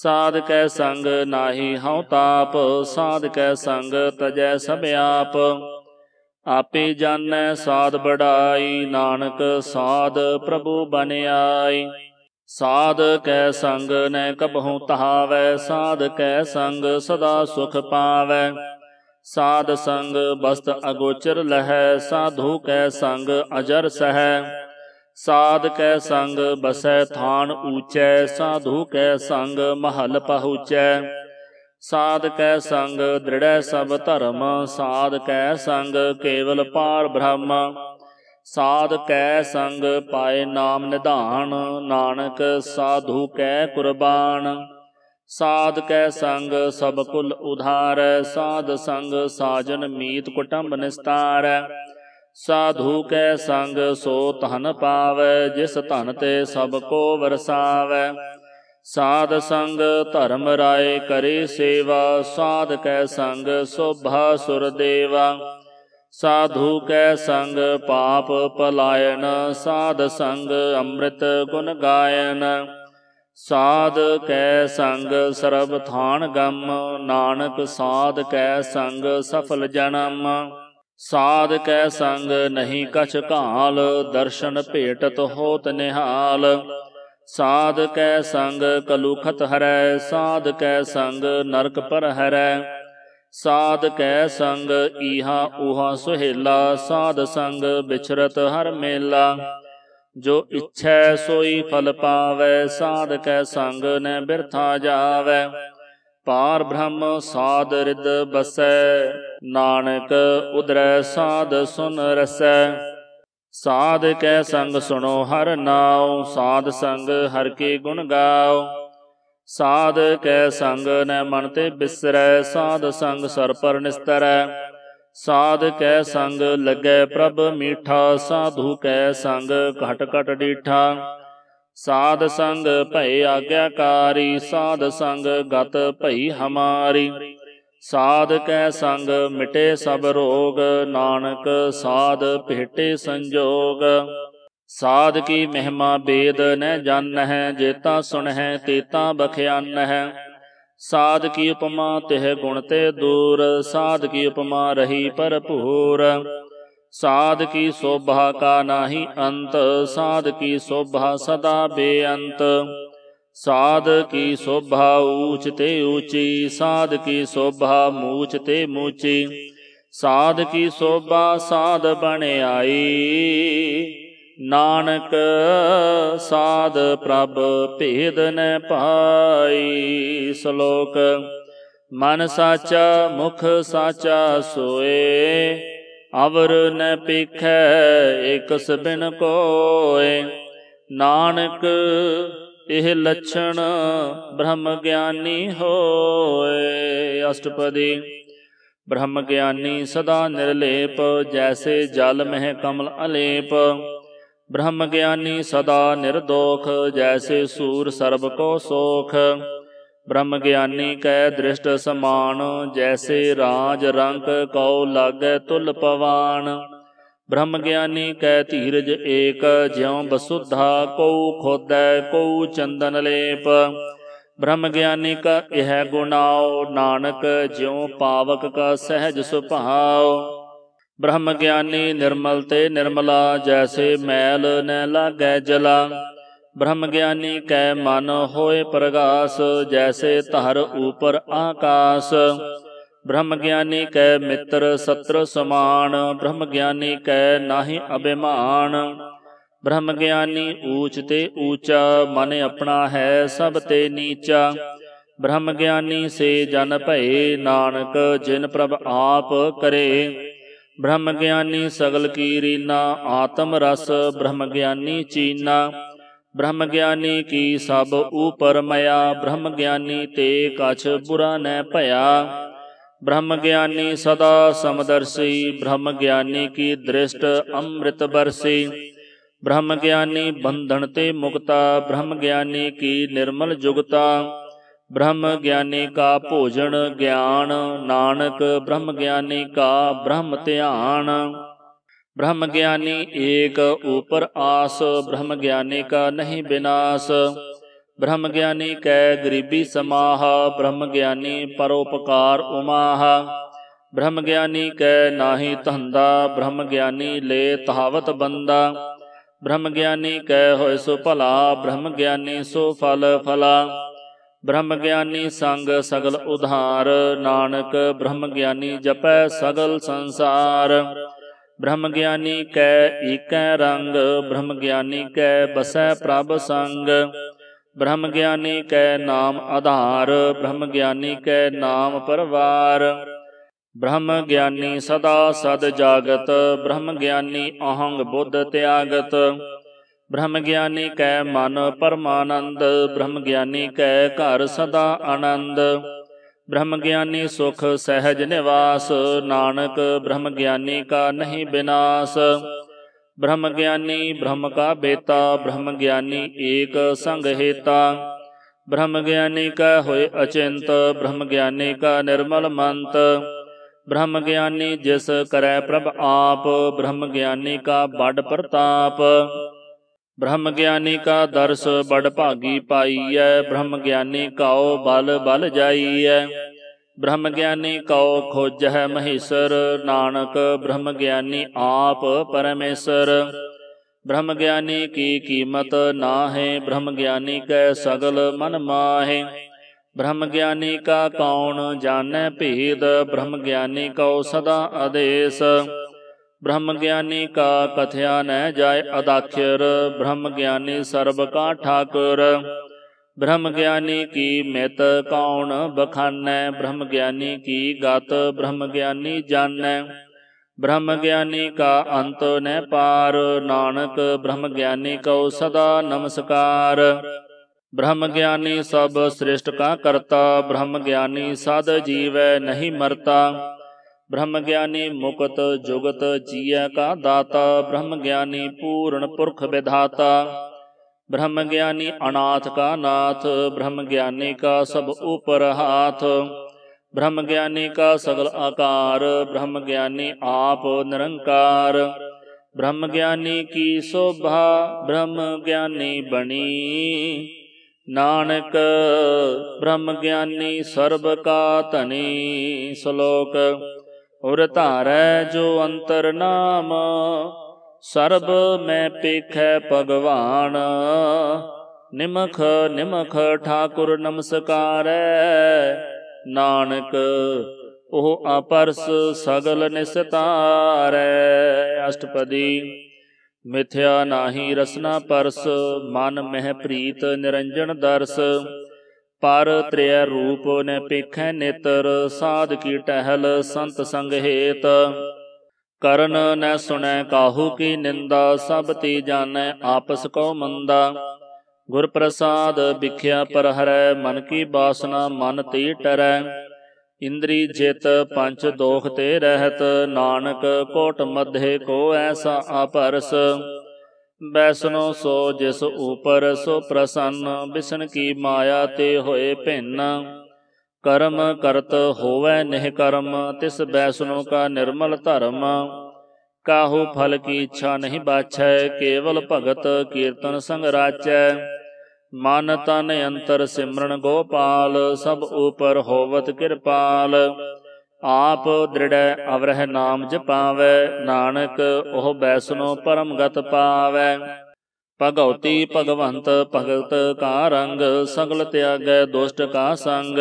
साध कै संग नाही हौ ताप, साध कै संग तजै सब आप। आपे जानै साध बढ़ाई, नानक साध प्रभु बन आई। साध कै संग न कबहु तहावै, साध कै संग सदा सुख पावै। साध संग बस्त अगोचर लहै, साधु कै संग अजर सहै। साध कै संग बसै थान ऊचै, साधु कै संग महल पहुँचै। साध कै संग दृढ़ सब धर्म, साध कै संग केवल पार ब्रह्म। साध कै संग पाए नाम निधान, नानक साधु कै कुर्बान। साध कै संग सब कुल उधार, साध संग साजन मीत कुटुंब निस्तार। साधु कै संग सो धन पावै, जिस धन ते सब को वरसावै। साध संग धर्म राय करे सेवा, साध कै संग शोभा सुर देवा। साधु कै संग पाप पलायन, साध संग अमृत गुण गायन। साध कै संग सर्ब थान गम, नानक साध कै संग सफल जन्म। साध कै संग नहीं कछ काल, दर्शन भेटत होत निहाल। साध कै संग कलुखत हरै, साध कै संग नरक पर हरै। साध कै संग ईहा ऊहा सुहेला, साध संग बिछरत हर मेला। जो इच्छै सोई फल पावै, साध कै संग न बिरथा जावै। पार ब्रह्म साध रिद बसै, नानक उदरै साध सुन रसै। साध कै संग सुनो हर नाव, साध संग हर के गुण गाओ। साध कै संग न मन ते बिसरै, साध संग सर पर निस्तरै। साध कै संग लगै प्रभ मीठा, साधु कै संग घट घट डीठा। साध संग भय आज्ञाकारी, साध संग गत भई हमारी। साध कै संग मिटे सब रोग, नानक साध भेटे संजोग। साध की महिमा बेद न जानहि, जेता सुनहि तेता बखियानहि। साध की उपमा तिह गुण ते दूर, साध की उपमा रही भरपूर। साध की शोभा का नाही अंत, साध की शोभा सदा बेअंत। साध की शोभा ऊंच ते ऊंची, साध की शोभा मूच ते मूची। साध की शोभा साध बने आई, नानक साध प्रभ भेद न पाई। श्लोक। मन साचा मुख साचा सोए, अवर न पीखै एकस बिन कोय। नानक एह लक्षण ब्रह्म ज्ञानी होय। अष्टपदी। ब्रह्म ज्ञानी सदा निर्लेप, जैसे जल मह कमल अलेप। ब्रह्म ज्ञानी सदा निर्दोख, जैसे सूर सर्व को सोख। ब्रह्म ज्ञानी कै दृष्ट समान, जैसे राज रंक कौ लागै तुल पवान। ब्रह्म ज्ञानी कै धीरज एक, ज्यों बसुधा कौ खोदै कौ चंदन लेप। ब्रह्म ज्ञानी का यह गुणाओ, नानक ज्यों पावक का सहज सुभाओ। ब्रह्म ज्ञानी निर्मल ते निर्मला, जैसे मैल न लागै जला। ब्रह्म ज्ञानी कै मन होए प्रगास, जैसे तहर ऊपर आकाश। ब्रह्म ज्ञानी कै मित्र सत्र समान, ब्रह्म ज्ञानी कै नाहि अभिमान। ब्रह्म ज्ञानी ऊच ते ऊचा, मन अपना है सब ते नीचा। ब्रह्म ज्ञानी से जन भये, नानक जिन प्रभ आप करे। ब्रह्म ज्ञानी सगल की रीना, आत्म रस ब्रह्म ज्ञानी चीना। ब्रह्म ज्ञानी की सब ऊपर मया, ब्रह्म ज्ञानी ते कछ बुरा न भया। ब्रह्म ज्ञानी सदा समदर्शी, ब्रह्म ज्ञानी की दृष्ट अमृत बरसी। ब्रह्म ज्ञानी बंधन ते मुक्ता, ब्रह्म ज्ञानी की निर्मल जुगता। ब्रह्म ज्ञानी का भोजन ज्ञान। नानक ब्रह्म ज्ञानी का ब्रह्म ध्यान। ब्रह्म ज्ञानी एक ऊपर आस, ब्रह्म ज्ञानी का नहीं विनाश। ब्रह्म ज्ञानी कै गरीबी समाह, ब्रह्म ज्ञानी परोपकार उमाह। ब्रह्म ज्ञानी कै नाही धंधा, ब्रह्म ज्ञानी ले तहावत बंदा। ब्रह्म ज्ञानी कै होय सो भला, ब्रह्म ज्ञानी सो फल फला। ब्रह्म ज्ञानी संग सगल उधार, नानक ब्रह्म ज्ञानी जपै सगल संसार। ब्रह्म ज्ञानी कै ईकै रंग, ब्रह्म ज्ञानी कै बसै प्रभ संग। ब्रह्म ज्ञानी कै नाम आधार, ब्रह्म ज्ञानी कै नाम परवार। ब्रह्म ज्ञानी सदा सद जागत, ब्रह्म ज्ञानी अहंग बुद्ध त्यागत। ब्रह्म ज्ञानी कै मन परमानंद, ब्रह्म ज्ञानी कै घर सदा आनंद। ब्रह्म ज्ञानी सुख सहज निवास, नानक ब्रह्म ज्ञानी का नहीं विनाश। ब्रह्म ज्ञानी ब्रह्म का बेता, ब्रह्म ज्ञानी एक संग हेता। ब्रह्म ज्ञानी का होय अचिंत, ब्रह्म ज्ञानी का निर्मल मंत। ब्रह्म ज्ञानी जिस करै प्रभ आप, ब्रह्म ज्ञानी का बड़ प्रताप। ब्रह्म ज्ञानी का दर्श बड़ भागी पाईयै, ब्रह्म ज्ञानी काओ बल बल जाईयै। ब्रह्म ज्ञानी काओ खोजह महेश्वर, नानक ब्रह्म ज्ञानी आप परमेश्वर। ब्रह्म ज्ञानी की कीमत नाहे, ब्रह्म ज्ञानी कै सगल मन माहे। ब्रह्म ज्ञानी का कौन जानै भेद, ब्रह्म ज्ञानी काओ सदा आदेश। ब्रह्म ज्ञानी का कथया न जाय अदाक्षर, ब्रह्म ज्ञानी सर्व का ठाकुर। ब्रह्म ज्ञानी की मित कौन बखानै, ब्रह्म ज्ञानी की गत ब्रह्म ज्ञानी जानै। ब्रह्म ज्ञानी का अंत न पार, नानक ब्रह्म ज्ञानी को सदा नमस्कार। ब्रह्म ज्ञानी सब सृष्ट का करता, ब्रह्म ज्ञानी सद जीवै नहीं मरता। ब्रह्म ज्ञानी मुकत जुगत जिया का दाता, ब्रह्म ज्ञानी पूर्ण पुरख विधाता। ब्रह्म ज्ञानी अनाथ का नाथ, ब्रह्म ज्ञानी का सब ऊपर हाथ। ब्रह्म ज्ञानी का सगल आकार, ब्रह्म ज्ञानी आप निरंकार। ब्रह्म ज्ञानी की शोभा ब्रह्म ज्ञानी बनी, नानक ब्रह्म ज्ञानी सर्व का धनी। श्लोक। और तारै जो अंतर नाम, सर्ब में पेखै भगवान। निमख निमख ठाकुर नमस्कारै, नानक ओह अपरस सगल निस्तारै। अष्टपदी। मिथ्या नाही रसना परस, मन मह प्रीत निरंजन दर्श। पर त्रिय रूप न पेखै नेत्र, साध की टहल संत संग हेत। करन न सुनै काहू की निंदा, सब ते जानै आपस को मंदा। गुर प्रसाद बिख्या पर हरै, मन की बासना मन ते टरै। इंद्री जित पंच दोख ते रहत, नानक कोट मध्य को ऐसा आपरस। वैष्णो सो जिस ऊपर सो प्रसन्न, बिस्न की माया ते होए भिन्न। कर्म करत होवै निह कर्म, तिस वैष्णो का निर्मल धर्म। काहू फल की इच्छा नहीं बाछै, केवल भगत कीर्तन संग राचै। मन तन अंतर सिमरन गोपाल, सब ऊपर होवत कृपाल। आप दृढ़ै अवरह नाम जपावै, नानक ओह वैष्णो परम गत पावै। भगवती भगवंत भगत का रंग, सगल त्यागै दुष्ट का संग।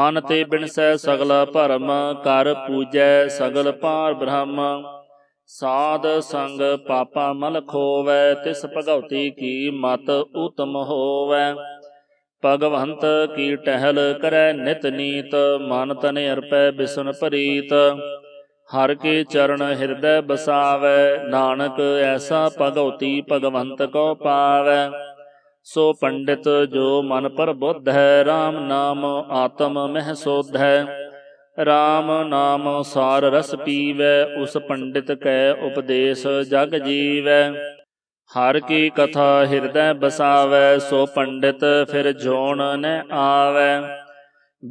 मन ते बिनसै सगला भरम, कर पूजै सगल पार ब्रह्म। साध संग पापा मल खोवै, तिस भगवती की मत उत्तम होवै। भगवंत की टहल करै नित नीत, मन तन अर्पै बिसन प्रीत। हर के चरण हृदय बसावै, नानक ऐसा भगवती भगवंत को पावै। सो पंडित जो मन पर बुद्ध है, राम नाम आत्म मह सोध है। राम नाम सार रस पीवै, उस पंडित कै उपदेश जग जीवै। हर की कथा हृदय बसावै, सो पंडित फिर जोन न आवै।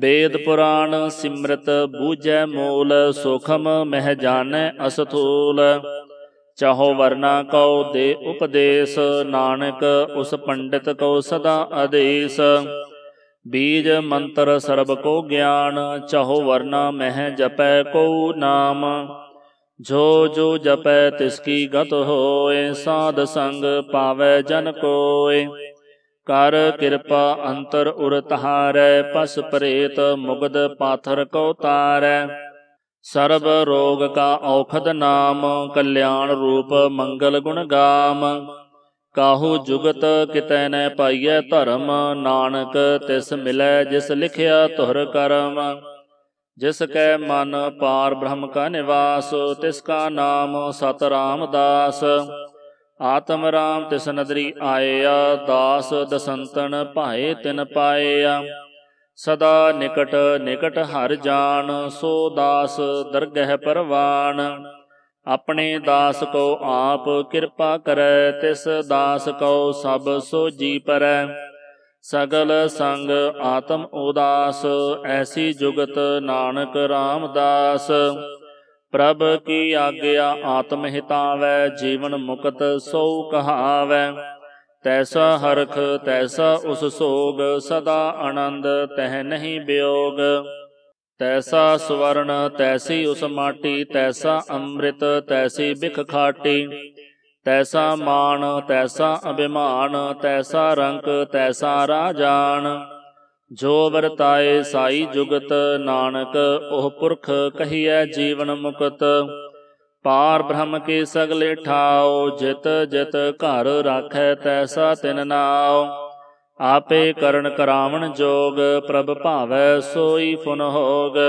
वेद पुराण सिमृत बूझै मूल, सूखम मह जानै अस्थूल। चाहो वरना कौ दे उपदेश, नानक उस पंडित को सदा आदेश। बीज मंत्र सर्व को ज्ञान, चाहो वरना मह जपै को नाम। जो जो जपै तिसकी गत होए, साध संग पावै जन कोय। कर कृपा अंतर उर तहारै, पस प्रेत मुगद पाथर को तारै। सर्व रोग का औखद नाम, कल्याण रूप मंगल गुण गाम। काहू जुगत कितै न पाइयै धर्म, नानक तिस मिलै जिस लिखिया तुहर करम। जिसकै मन पार ब्रह्म का निवास, तिसका नाम सत रामदास। आत्म राम तिस नदरी आया, दास दसंतन भाए तिन पाया। सदा निकट निकट हर जान, सो दास दरगह परवान। अपने दास को आप कृपा करै, तिस दास को सब सो जी परै। सगल संग आत्म उदास, ऐसी जुगत नानक रामदास। प्रभ की आज्ञा आत्म हितावै, जीवन मुक्त सो कहावै। तैसा हरख तैसा उस सोग, सदा आनंद तह नहीं वियोग। तैसा सुवर्ण तैसी उस माटी, तैसा अमृत तैसी बिख खाटी। तैसा मान तैसा अभिमान, तैसा रंक तैसा राजान। जो वरताए साई जुगत, नानक ओह पुरख कहिए जीवन मुकत। पार ब्रह्म के सगले ठाओ, जित जित घर राखै तैसा तिन नाओ। आपे करण करावण जोग, प्रभ भावै सोई फुन होग।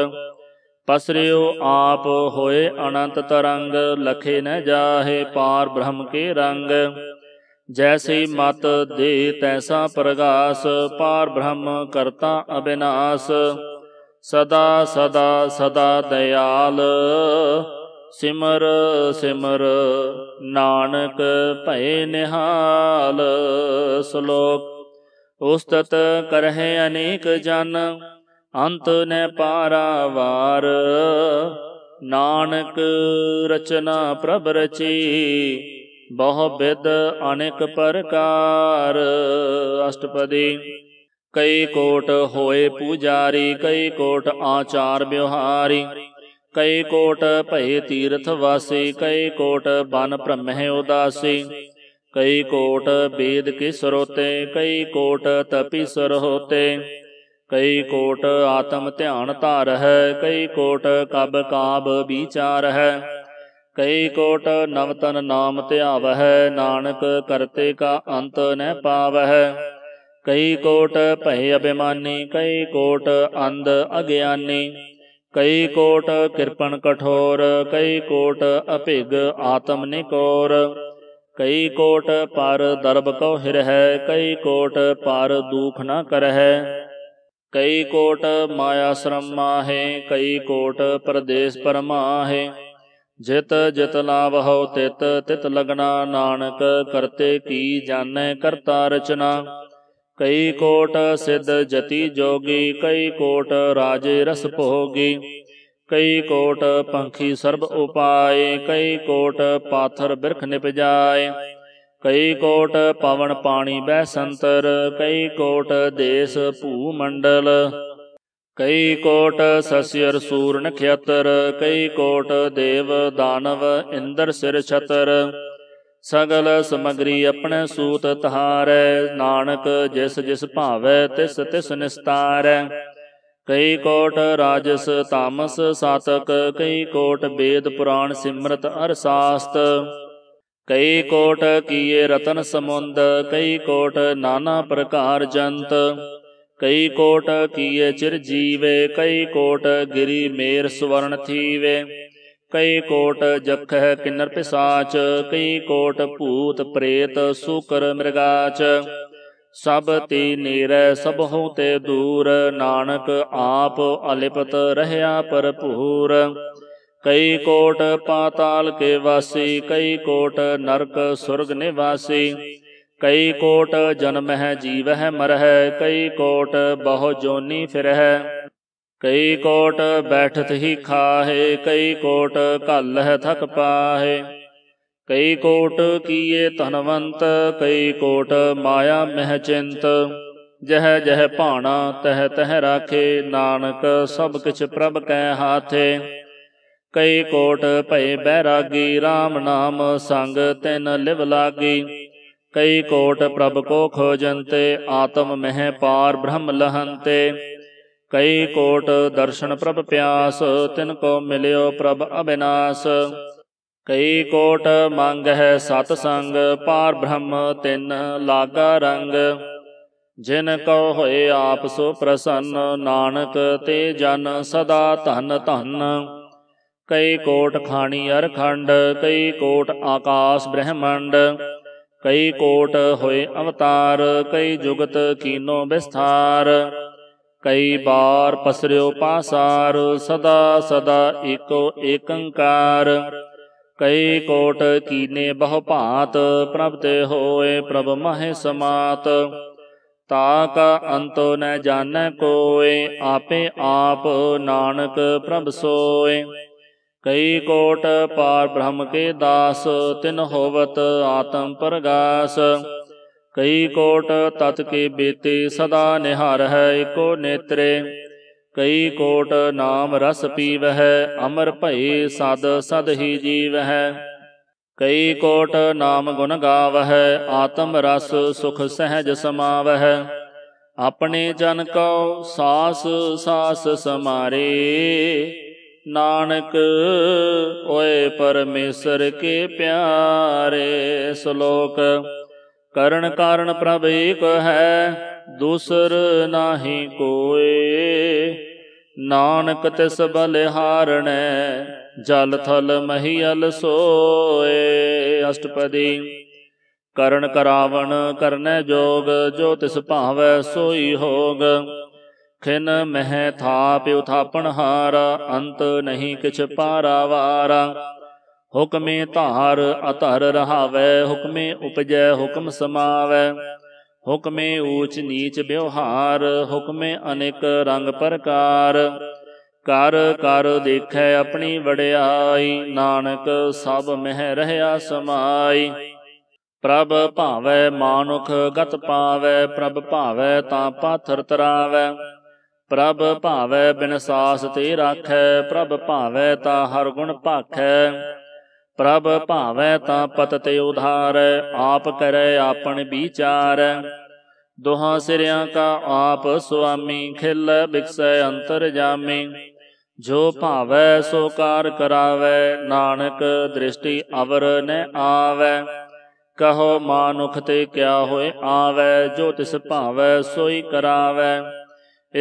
पसरियो आप होए अनंत तरंग, लखे न जाहे पार ब्रह्म के रंग। जैसी मत दे तैसा प्रगास, पार ब्रह्म करता अविनाश। सदा सदा सदा दयाल, सिमर सिमर नानक भय निहाल। श्लोक। उस्तत करहे अनेक जन, अंत न पारावार। नानक रचना प्रभ रची, बहु विध अनेक प्रकार। अष्टपदी। कई कोट होए पुजारी, कई कोट आचार व्यवहारी। कई कोट भय तीर्थ वासी, कई कोट बन ब्रह्म उदासी। कई कोट वेद के स्रोते, कई कोट तपि सुर होते। कई कोट आत्म ध्यान तार है, कई कोट कब काब विचार है। कई कोट नवतन नाम त्याव है, नानक करते का अंत न पाव है। कई कोट भय अभिमानी, कई कोट अंध अज्ञानी। कई कोट कृपण कठोर, कई कोट अभिग आत्म निकोर। कई कोट पर दर्भ को हिर है, कई कोट पर दुख न कर है। कई कोट माया श्रम माहे, कई कोट परदेश परमाहे। जित जित लाभ हो तित तित लगना, नानक करते की जाने करता रचना। कई कोट सिद्ध जति जोगी, कई कोट राजे रस भोगी। कई कोट पंखी सर्व उपाय, कई कोट पाथर बिरख निप जाय। कई कोट पवन पाणी बैसंतर, कई कोट देश भूमंडल। कई कोट सस्यर सूर नक्षत्र, कई कोट देव दानव इंद्र सिर छतर। सगल समग्री अपने सूत तहारै, नानक जिस जिस भावै तिस तिस निस्तारै। कई कोट राजस तामस सातक, कई कोट वेद पुराण सिमृत अर सास्त। कई कोट किए रतन समुंद, कई कोट नाना प्रकार जंत। कई कोट किए चिर जीवे, कई कोट गिरी मेर सुवर्ण थीवे। कई कोट जख किन्नर पिसाच, कई कोट भूत प्रेत सुकर मृगाच। सब ती नीर सब होते दूर, नानक आप अलिपत रहया भरपूर। कई कोट पाताल के वासी, कई कोट नरक सुर्ग निवासी। कई कोट जन्म है जीव है मरह, कई कोट बहु जोनी फिरह। कई कोट बैठत ही खाहे, कई कोट काल है थक पाहे। कई कोट किए धनवंत, कई कोट माया मह चिंत। जह जह भाणा तह तह राखे, नानक सब किछ प्रभ कै हाथे। कई कोट भय बैरागी, राम नाम संग तिन लिव लागी। कई कोट प्रभ को खोजन्ते, आत्म मह पार ब्रह्म लहन्ते। कई कोट दर्शन प्रभ प्यास, तिन को मिल्यो प्रभ अविनाश। कई कोट मंग है सतसंग, पार ब्रह्म तिन लागा रंग। जिन को होए आप सो प्रसन्न, नानक ते जन सदा धन धन। कई कोट खानी अरखंड, कई कोट आकाश ब्रह्मंड। कई कोट होए अवतार, कई जुगत कीनो विस्तार। कई बार पसरियो पासार, सदा सदा एको एकंकार। कई कोट कीने बहुभात, प्रभ ते होए प्रभ महे समात। ताका अंतो न जाने कोय, आपे आप नानक प्रभ सोय। कई कोट पार ब्रह्म के दास, तिन होवत आत्म प्रगास। कई कोट तत् के बेते, सदा निहार है एको नेत्रे। कई कोट नाम रस पीव है, अमर भय सद सद ही जीव है। कई कोट नाम गुण गावह, आत्म रस सुख सहज समावह। अपने जन को सास सास समारे, नानक ओए परमेश्वर के प्यारे। श्लोक। करण कारण प्रभु एको है, दूसर नाही कोय। नानक तिस बलिहारणे, जल थल महियल सोए। अष्टपदी। करण करावन करने जोग, जो तिस भावै सोई होग। खिन मह थाप उथापन हारा, अंत नहीं किछ पारावारा। हुक्मे धार अधर रहावै, हुक्मे उपजै हुक्म समावै। हुक्मे ऊच नीच व्यवहार, हुक्मे अनेक रंग प्रकार। कर कर देखै अपनी वड़ियाई, नानक सब मह रहया समाई। प्रभ भावै मानुख गत पावै, प्रभ भावै ता पाथर तरावै। प्रभ भावै बिन सास ते राखै, प्रभ भावै ता हर गुण भाखै। प्रभ भावै ता पत ते उधारै, आप करै आपन विचार। दोहा सिरिया का आप स्वामी, खिल बिकसै अंतर जामी। जो भावै सो कार करावै, नानक दृष्टि अवर न आवै। कहो मानुख ते क्या होए आवै, जो तिस भावै सोई करावै।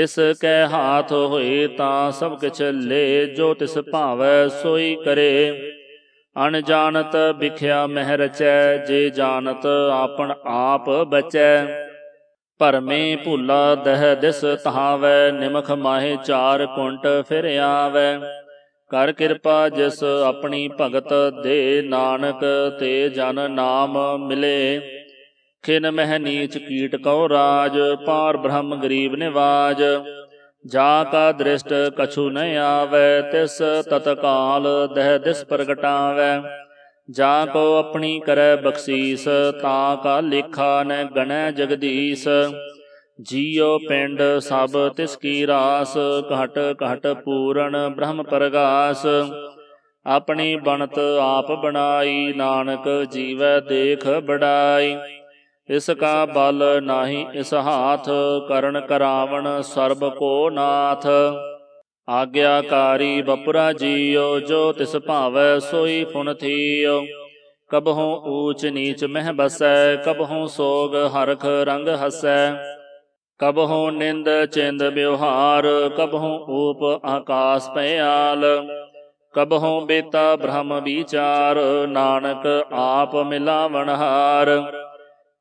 इस कै हाथ होए ता सब किछ ले, जो तिस भावै सोई करे। अनजानत बिख्या मह रचै, जे जानत आपन आप बचै। परमे भूला दह दिस तहावै, निमख माहे चार कुंट फिर आवै। कर कृपा जिस अपनी भगत दे, नानक ते जन नाम मिले। खिन मह नीच कीट कौ राज, पार ब्रह्म गरीब निवाज। जा का दृष्ट कछु न आवै, तिस तत्काल दह दिस प्रगटावै। जा को अपनी करै बख्शीस, ता का लेखा न गणै जगदीश। जियो पिंड सब तिसकी रास, घट घट पूरन ब्रह्म प्रगास। अपनी बनत आप बनाई, नानक जीवै देख बढ़ाई। इसका बल नाही इस हाथ, करण करावन सर्ब को नाथ। आज्ञाकारी बपुरा जियो, जो तिस भावै सोई फुन थियो। कबहूँ ऊच नीच मह बसै, कबहूँ सोग हरख रंग हसै। कबहूँ निंद चिंद व्यवहार, कबहूँ ऊप आकाश पयाल। कबहूँ बेता ब्रह्म विचार, नानक आप मिलावनहार।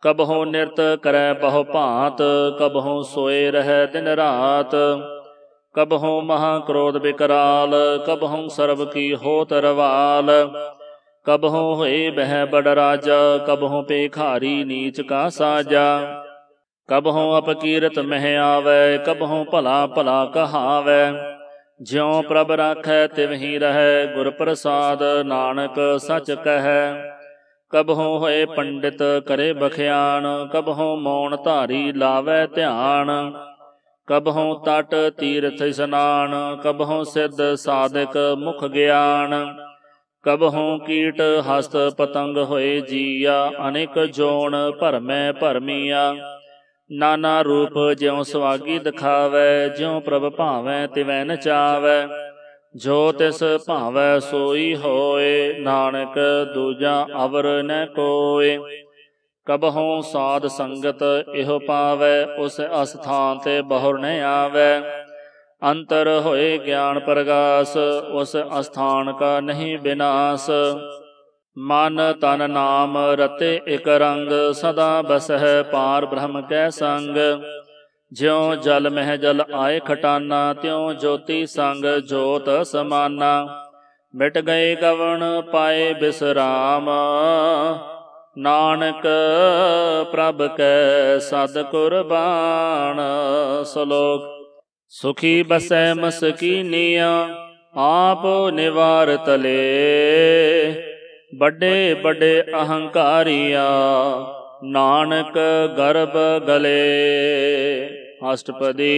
कबहूँ निरत करै बहु भांत, कबहूँ सोए रह दिन रात। कबहूँ महा क्रोध विकराल, कबहूँ सर्व की होत रवाल। कबहूँ हुए बह बड़ राजा, कबहूँ पे खारी नीच का साजा। कबहूँ अपकीरत मह आवै, कबहूँ भला भला कहावै। ज्यों प्रभ राखै तिवहीं रहै, गुर प्रसाद नानक सच कहै। कबहूँ हुए पंडित करे बखियान, कबहूँ मौन धारी लावै ध्यान। कबहूँ तट तीर्थ स्नान, कबहूँ सिद्ध साधक मुख ज्ञान। कबहूँ कीट हस्त पतंग होए जिया, अनेक जोन भरमै भरमिया। नाना रूप ज्यों स्वागी दिखावै, ज्यों प्रभ भावै तिवै नचावै। जो तिस भावै सोई होए, नानक दूजा अवर न कोय। कबहूँ साध संगत इहो पावै, उस अस्थान ते बहुर न आवै। अंतर होए ज्ञान प्रगास, उस अस्थान का नहीं विनाश। मन तन नाम रते इक रंग, सदा बसह पार ब्रह्म कै संग। ज्यों जल मह जल आए खटाना, त्यों ज्योति संग ज्योत समाना। मिट गए गवन पाए बिसराम, नानक प्रभ कै सद कुर्बान। सलोक। सुखी बसै मसकीनिया, आप निवार तले। बड़े बड़े अहंकारिया, नानक गर्भ गले। अष्टपदी।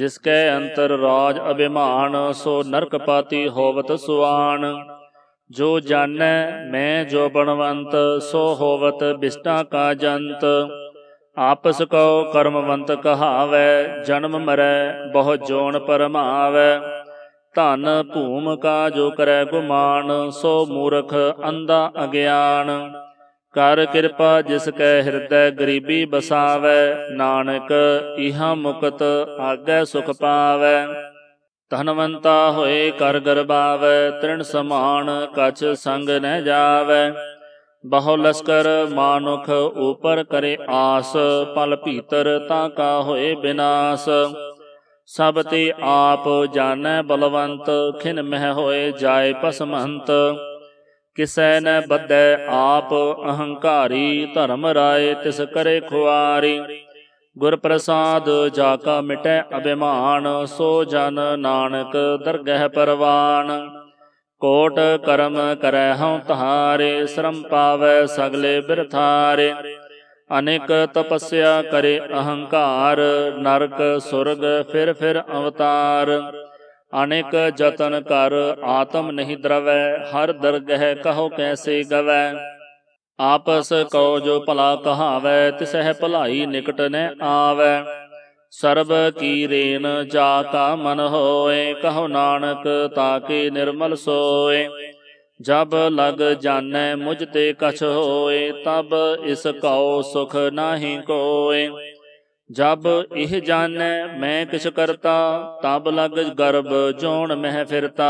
जिसके अंतर राज अभिमान, सो नरक पाती होवत सुआन। जो जानै मैं जो बणवंत, सो होवत बिष्टा का जंत। आपस कौ कर्मवंत कहावै, जन्म मरै बहु जोन परमावै। धन भूम का जो करै गुमान, सो मूर्ख अंधा अज्ञान। कर कृपा जिसकै हृदय गरीबी बसावै, नानक इहा मुकत आगै सुख पावै। धनवंता होए कर गरबावै, तृण समान कछ संग न जावै। बहु लस्कर मानुख ऊपर करे आस, पल भीतर ताका होए विनाश। सब ते आप जानै बलवंत, खिन मह होए जाय पसमंत। किसै न बधै आप अहंकारी, धर्म राय तिस करे खुआरी। गुर प्रसाद जाका मिटै अभिमान, सो जन नानक दरगह परवान। कोट कर्म करहौं तहारे, श्रम पावै सगले बिरथारे। अनेक तपस्या करे अहंकार, नरक सुरग फिर फिर अवतार। अनेक जतन कर आत्म नहीं द्रवै, हर दरगह कहो कैसे गवै। आपस कौ जो भला कहावै, तिसह भलाई निकट न आवै। सर्ब की रेन जाका मन होए, कहो नानक ताके निर्मल सोए। जब लग जानै मुझ ते कछ होए, तब इस कौ सुख नाही कोय। जब इह जानै मैं किछ करता, तब लग गर्भ जोन मह फिरता।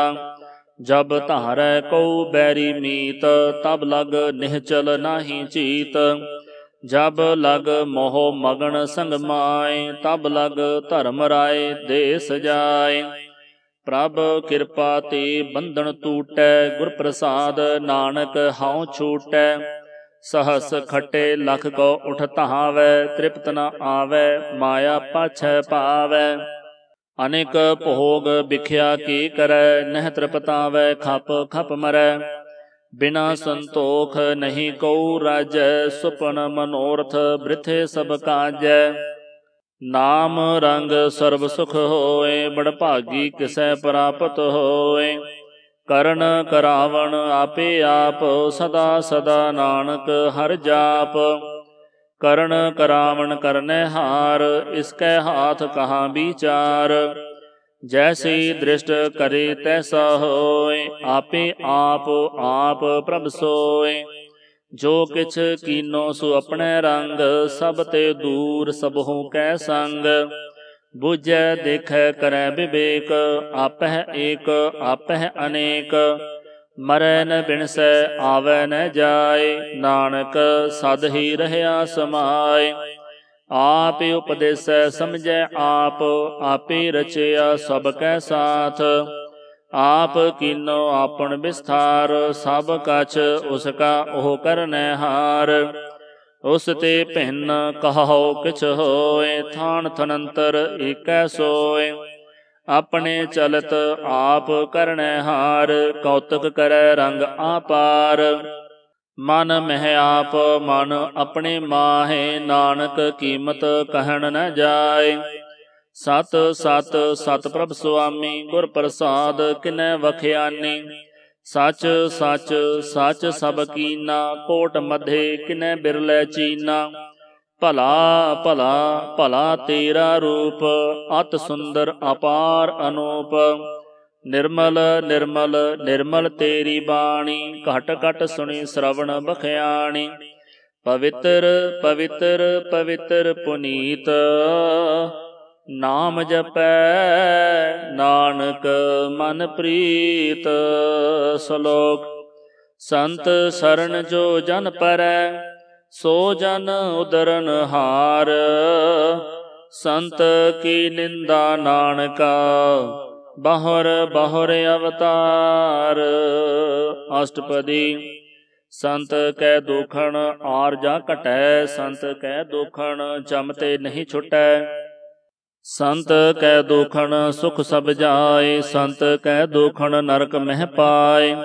जब धारै कौ बैरी मीत, तब लग निहचल नाही चीत। जब लग मोह मगन संग माय, तब लग धर्म राय दे सजाय। प्रभ कृपा ते बंधन टूटै, गुर प्रसाद नानक हाउ छूटै। सहस खटे लख को उठ तहावै, तृप्त न आवै माया पाछै पावै। अनेक भोग बिख्या की करै, नह तृप्तावै खप खप मरै। बिना संतोख नहीं कौ राजै, सुपन मनोरथ वृथे सब काजै। नाम रंग सर्व सुख होए, बड़ भागी किसै प्राप्त होए। करण करावण आपे आप, सदा सदा नानक हर जाप। करण करावण करने हार, इसके हाथ कहाँ विचार। जैसे दृष्ट करे तैसा होए, आपे आप आप प्रभ सोए। जो किछ कीनो सो अपने रंग, सब ते दूर सब हों कै संग। बुझै देखै करै विवेक, आपह एक आपह अनेक। मरै न बिनसै आवै न जाय, नानक सद ही रहया समाय। आप उपदेशै समझै आप, आपे रचया सब कै साथ। आप कीनो आपन विस्तार, सब कछ उसका ओह करनैहार। उस ते भिन्न कहौ किछ होय, थान थनंतर एकै सोय। अपने चलत आप करनैहार, कौतुक करै रंग आपार। मन मह आप मन अपने माहे, नानक कीमत कहन न जाए। सत सत सत प्रभ स्वामी, गुर प्रसाद किनै वखयानी। सच सच सच सब कीना, कोट मधे किनै बिरलै चीना। भला भला भला तेरा रूप, अत सुंदर अपार अनूप। निर्मल निर्मल निर्मल तेरी बाणी, घट घट सुनी श्रवण बखयाणी। पवित्र पवित्र पवित्र पुनीत, नाम जपै नानक मन प्रीत। सलोक। संत शरण जो जन परै, सो जन उदरन हार। संत की निंदा नानका, बाहर बाहर अवतार। अष्टपदी। संत कै दुखन आर जा घटै, संत कै दुखन जमते नहीं छुटै। संत कै दुखन सुख सब जाए, संत कै दुखन नरक मह पाए।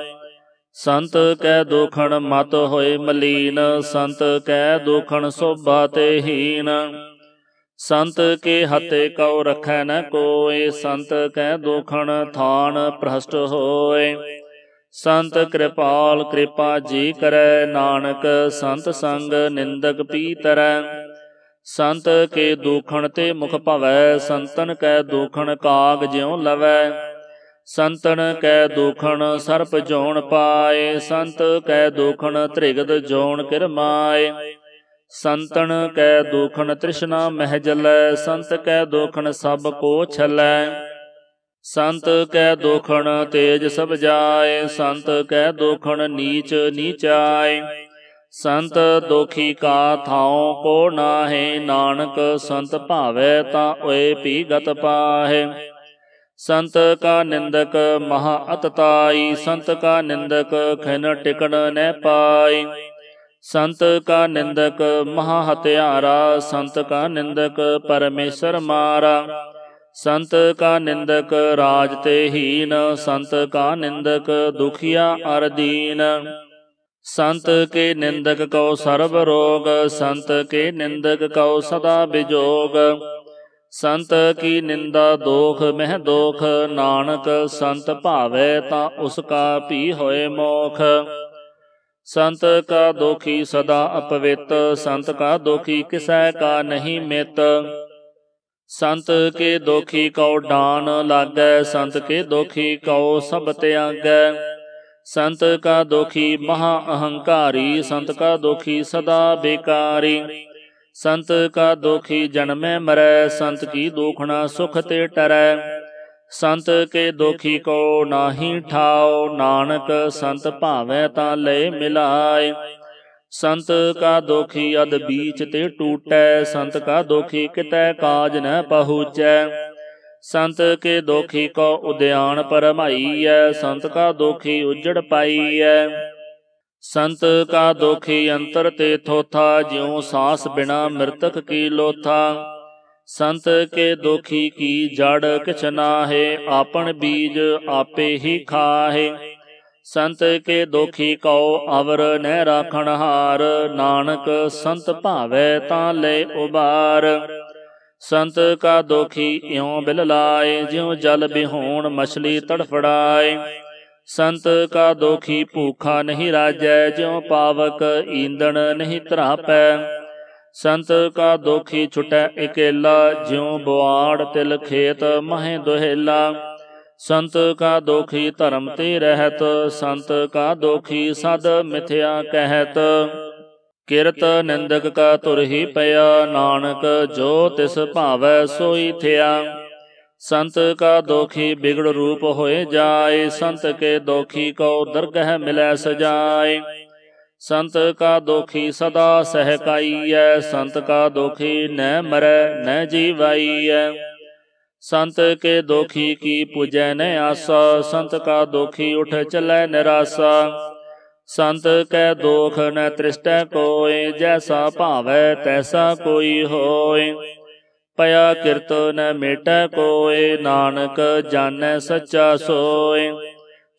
संत कै दुखन मत होए मलीन, संत कै दुखन सोभा ते हीन। संत के हते कौ रखै न कोय, संत कै दुखन थान भ्रष्ट होय। संत कृपाल कृपा जी करै, नानक संत संग निंदक पी तरੈ। संत के दुखन ते मुख भवै, संतन कै दुखन काग ज्यों लवै। संतन कै दुखन सर्प जोन पाए, संत कै दुखन त्रिगद जोन किरमाए। संतन कै दुखन तृष्णा मह जलै, संत कै दुखन सब को छलै। संत कै दुखन तेज सब जाए, संत कै दुखन नीच नीचाए। संत दुखी का थाओ को नाहे, नानक संत भावै ता ओए पी गत पाहे। संत का निंदक महा अतताई, संत का निंदक खिन टिकन न पाई। संत का निंदक महाहत्यारा, संत का निंदक परमेश्वर मारा। संत का निंदक राज ते हीन, संत का निंदक दुखिया अरदीन। संत के निंदक कौ सर्व रोग, संत के निंदक कौ सदा विजोग। संत की निंदा दोख मह दोख, नानक संत भावै ता उसका भी होए मोख। संत का दुखी सदा अपवित, संत का दुखी किसै का नहीं मित। संत के दुखी कौ डान लागै, संत के दुखी कौ सब त्यागै। संत का दुखी महा अहंकारी, संत का दुखी सदा बेकारी। संत का दुखी जन्मै मरै, संत की दुखना सुख ते टरै। संत के दुखी को नाही ठाओ, नानक संत भावै ता ले मिलाए। संत का दुखी अद बीच ते टूटै, संत का दुखी कितै काज न पहुँचै। संत के दुखी को उद्यान परमाईयै, संत का दुखी उजड़ पाईयै। संत का दुखी अंतर ते थोथा, ज्यों सास बिना मृतक की लोथा। संत के दुखी की जड़ किछ नाहे, आपन बीज आपे ही खाहे। संत के दुखी कौ अवर न राखणहार, नानक संत भावै ता ले उबार। संत का दुखी इयों बिल लाए, ज्यों जल बिहोण मछली तड़फड़ाए। संत का दुखी भूखा नहीं राजै, ज्यों पावक ईंदण नहीं त्रापै। संत का दुखी छुटै अकेला, ज्यों बुआड़ तिल खेत महे दुहेला। संत का दुखी धर्म ते रहत, संत का दुखी सद मिथ्या कहत। किरत निंदक का तुरही पया, नानक जो तिस भावै सोई थिया। संत का दुखी बिगड़ रूप होए जाए, संत के दुखी को दरगह मिलै सजाए। संत का दुखी सदा सहकाईयै, संत का दुखी न मरै न जीवाईयै। संत के दुखी की पूजै न आसा, संत का दुखी उठ चलै निरासा। संत कै दोख न तृष्टै कोय, जैसा भावै तैसा कोई होय। पया किरत न मेटै कोय, नानक जानै सच्चा सोय।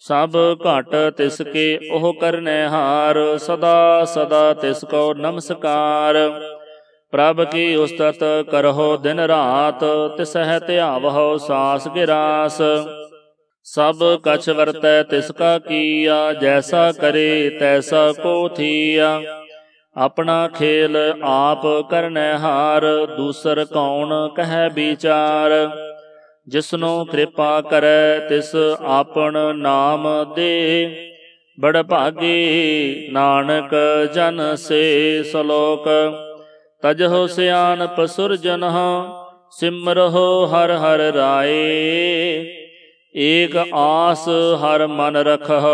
सब घट तिसके ओह करनिहार, सदा सदा तिसको नमस्कार। प्रभ की उस्तत करहो दिन रात, तिसह ध्यावहो सास गिरास। सब कछ वर्तै तिसका किया, जैसा करे तैसा को थिया। अपना खेल आप करनिहार, दूसर कौन कहै बिचार। जिसनो कृपा करै तिस आपन नाम दे, बड़ भागी नानक जन से। सलोक तजहो सियानप सुरजनह, सिमरहो हर हर राय। एक आस हर मन रखह,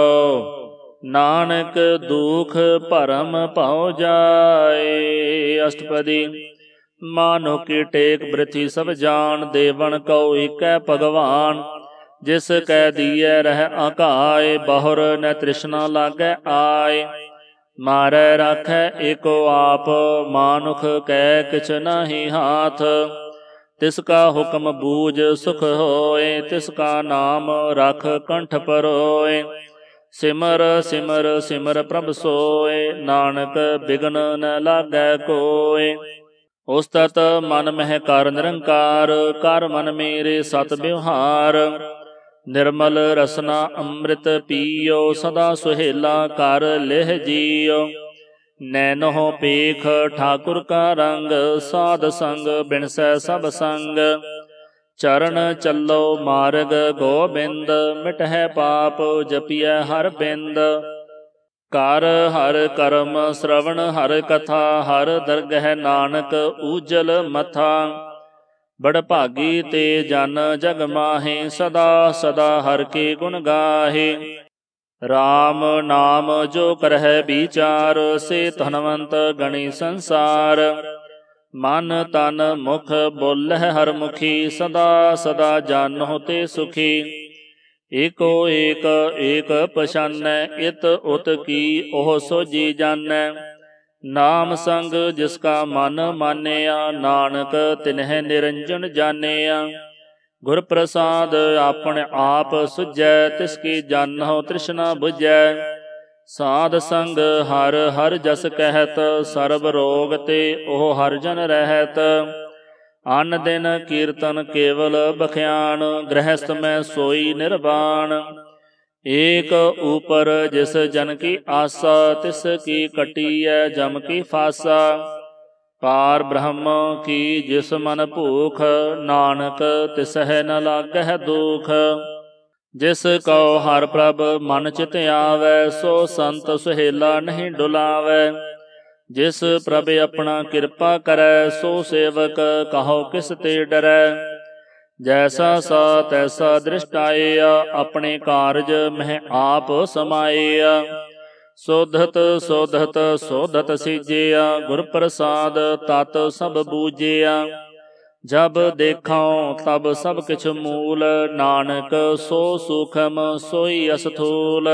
नानक दुख भरम भउ जाय। अष्टपदी। मानो की टेक पृथ्वी सब जान, देवन कौ इकै भगवान। जिस कै दिए रह आकाय, बहुर न तृष्णा लागै आय। मारै राखै एको आप, मानुख कै किछ नाहि हाथ। तिसका हुक्म बूझ सुख होय, तिसका नाम रख कंठ परोय। सिमर सिमर सिमर प्रभ सोय, नानक बिघन न लागै कोय। उस्तत मन मह कर निरंकार, कर मन मेरे सत व्यवहार। निर्मल रसना अमृत पियो, सदा सुहेला कर लेह जियो। नैनहो पेख ठाकुर का रंग, साध संग बिनसै सब संग। चरण चलो मार्ग गोबिंद, मिटह पाप जपिय हर बिंद। कार हर कर्म श्रवण हर कथा, हर दरगह नानक ऊजल मथा। बड़ भागी ते जन जग माहे, सदा सदा हर के गुण गाहे। राम नाम जो करह विचार, से धनवंत गणि संसार। मन तन मुख बोलह हर मुखी, सदा सदा जानो ते सुखी। एको एक एक पछानै, इत उत की ओह सोजी जानै। नाम संग जिसका मन मानिया, नानक तिन्ह निरंजन जानिया। गुर प्रसाद अपने आप सुझै, तिसकी जानो तृष्णा बुझै। साध संग हर हर जस कहत, सर्ब रोग ते ओह हर जन रहत। अन दिन कीर्तन केवल बख्यान, गृहस्थ में सोई निर्वाण। एक ऊपर जिस जन की आसा, तिस की कटियै जम की फासा। पार ब्रह्म की जिस मन भूख, नानक तिसह न लागह दुख। जिस कौ हर प्रभ मन चित आवै, सो संत सुहेला नहीं डुलावै। जिस प्रभ अपना कृपा करै, सो सेवक कहो किस ते डरै। जैसा सा तैसा दृष्ट आया, अपने कारज मह आप समाया। सोधत सोधत सोधत सीजया, गुर प्रसाद तत सब बूझया। जब देखौ तब सब किछ मूल, नानक सो सूखम सोई अस्थूल।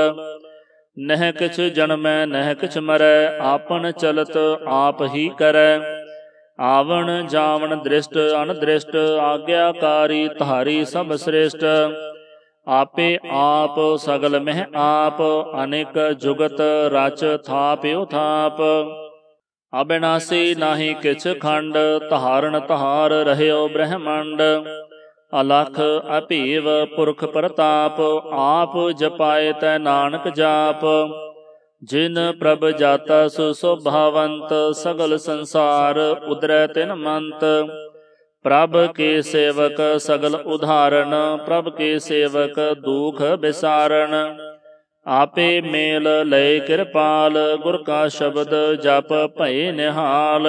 नह किछ जन्मै नह किछ मरै, आपन चलत आप ही करै। आवण जावण दृष्ट अनदृष्ट, आज्ञाकारी धारी सब श्रेष्ठ। आपे आप सगल मह आप, अनेक जुगत रच थाप्यो थाप। अबिनासी नाहि किछ खंड, धारण धार रहयो ब्रह्मंड। अलख अपीव पुरख प्रताप, आप जपाए तै नानक जाप। जिन प्रभ जाता सुशोभावंत, सगल संसार उदरै तिन मंत। प्रभ के सेवक सगल उधारण, प्रभ के सेवक दुख बिसारण। आपे मेल लय कृपाल, गुर का शब्द जप भय निहाल।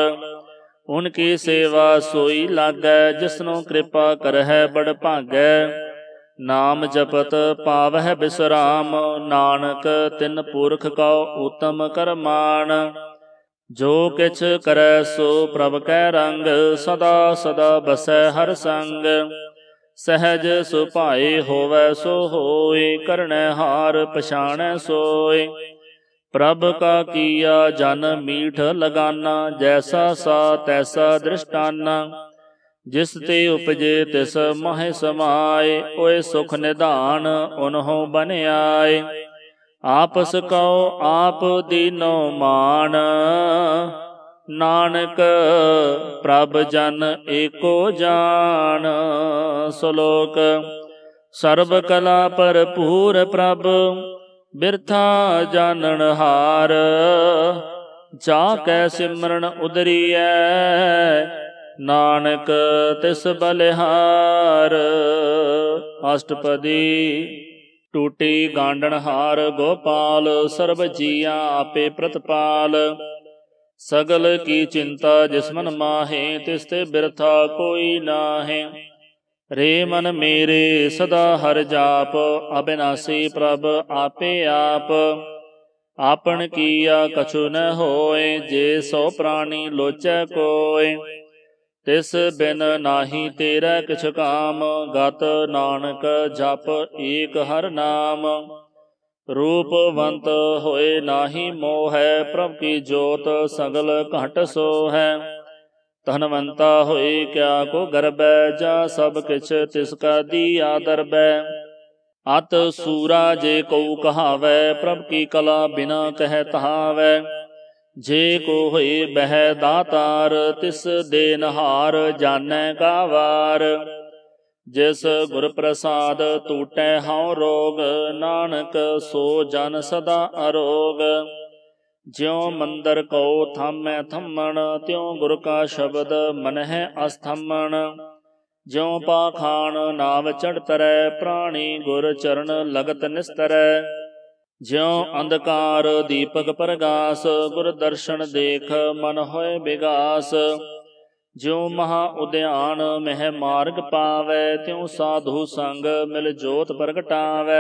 उनकी सेवा सोई लागै, जिसनो कृपा करहै बड़ भागै। नाम जपत पावह बिसराम, नानक तिन पुरख कौ उत्तम करमान। जो किछ करै सो प्रभ कै रंग, सदा सदा बसै हर संग। सहज सुभाए होवै सो होय, करणै हार पछाणै सोय। प्रभ का किया जन मीठ लगाना, जैसा सा तैसा दृष्टाना। जिस ते उपजे तिस मह समाए, ओय सुख निधान उन्हों बन आए। आपस कौ आप दीनो मान, नानक प्रभ जन एको जान। श्लोक सर्व कला भरपूर प्रभ, बिरथा जानन हार। जाकै सिमरन उदरियै, नानक तिस बलिहार। अष्टपदी टूटी गांडनहार गोपाल, सर्व जिया आपे प्रतपाल। सगल की चिंता जिस्मन माहे, तिस्ते बिरथा कोई नाहे। रे मन मेरे सदा हर जाप, अविनाशी प्रभ आपे आप। आपन किया कछु न होए, जे सौ प्राणी लोचै कोय। तिस बिन नाही तेरा किछ काम, गत नानक जप एक हर नाम। रूपवंत होए नाही मोह, प्रभु की जोत सगल घट सो है। धनवंता होए क्या को गर्बै, जा सब किछ तिसका दिया दरबै। अत सूरा जे कऊ कहावै, प्रभु की कला बिना कह तहावै। जे को होए बह दातार, तिस देनहार जानै का वार। जिस गुर प्रसाद टूटै हौं रोग, नानक सो जन सदा अरोग। ज्यों मंदर कौ थामै थमण, त्यों गुर का शब्द मनहै अस्थमण। ज्यों पाखान नाव चढ़ तरै, प्राणी गुर चरण लगत निस्तरै। ज्यों अंधकार दीपक प्रगास, गुर दर्शन देख मन होय विगास। ज्यों महा उद्यान मह मार्ग पावै, त्यों साधु संग मिल जोत प्रगटावै।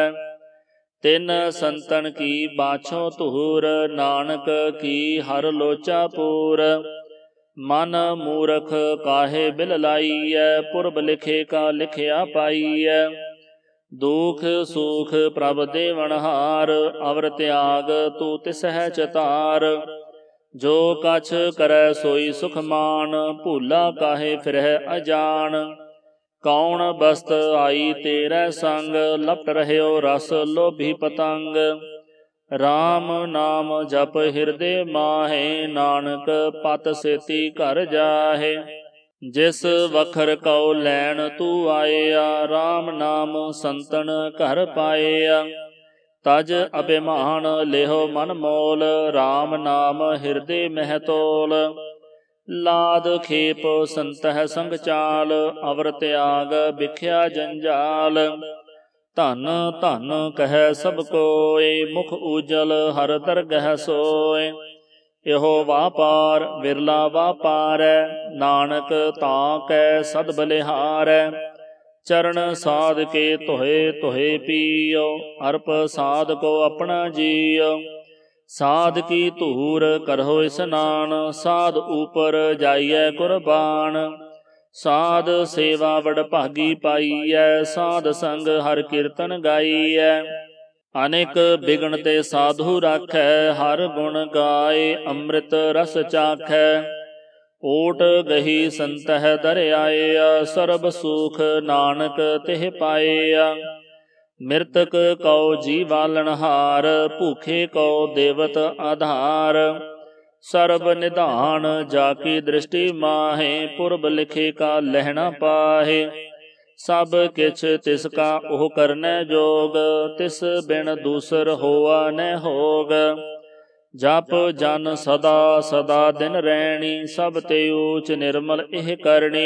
तिन संतन की बाछो तुहूर, नानक की हर लोचा पूर। मन मूरख काहे बिल लाईयै, पुरब लिखे का लिखिया पाईयै। दुख सुख प्रभ देवनहार, अवर त्याग तू तिसह चतार। जो कछ करै सोई सुखमान, भूला काहे फिरह अजान। कौन बस्त आई तेरै संग, लपट रहयो रस लोभी पतंग। राम नाम जप हिरदे माहे, नानक पत सेती कर जाहे। जिस वखर कौ लैन तू आया, राम नाम संतन घर पाया। तज अभिमान लेहो मन मोल, राम नाम हिरदे महतोल। लाद खेप संतह संग चाल, अवर त्याग बिख्या जंजाल। धन धन कह सब कोय, मुख उजल हर दरगह सोय। इहो वापार विरला वापारै, नानक ताकै सद बलिहारै। चरण साध के तुहे तुहे पीओ, अर्प साध को अपना जियो। साध की धूर करहो स्नान, साध ऊपर जाइए कुर्बान। साध सेवा बड़ भागी पाईयै, साध संग हर कीर्तन गाईयै। अनेक बिघन ते साधु राखै, हर गुण गाए अमृत रस चाखै। ओट गही संतह दरियाया, सर्ब सुख नानक तिह पाया। मृतक कौ जीवा लणहार, भूखे कौ देवत आधार। सर्ब निधान जाकी दृष्टि माहे, पुरब लिखे का लहना पाहे। सब किछ तिसका ओह करनै जोग, तिस बिन दूसर होआ न होग। जप जन सदा सदा दिन रैणी, सब ते ऊच निर्मल एह करणी।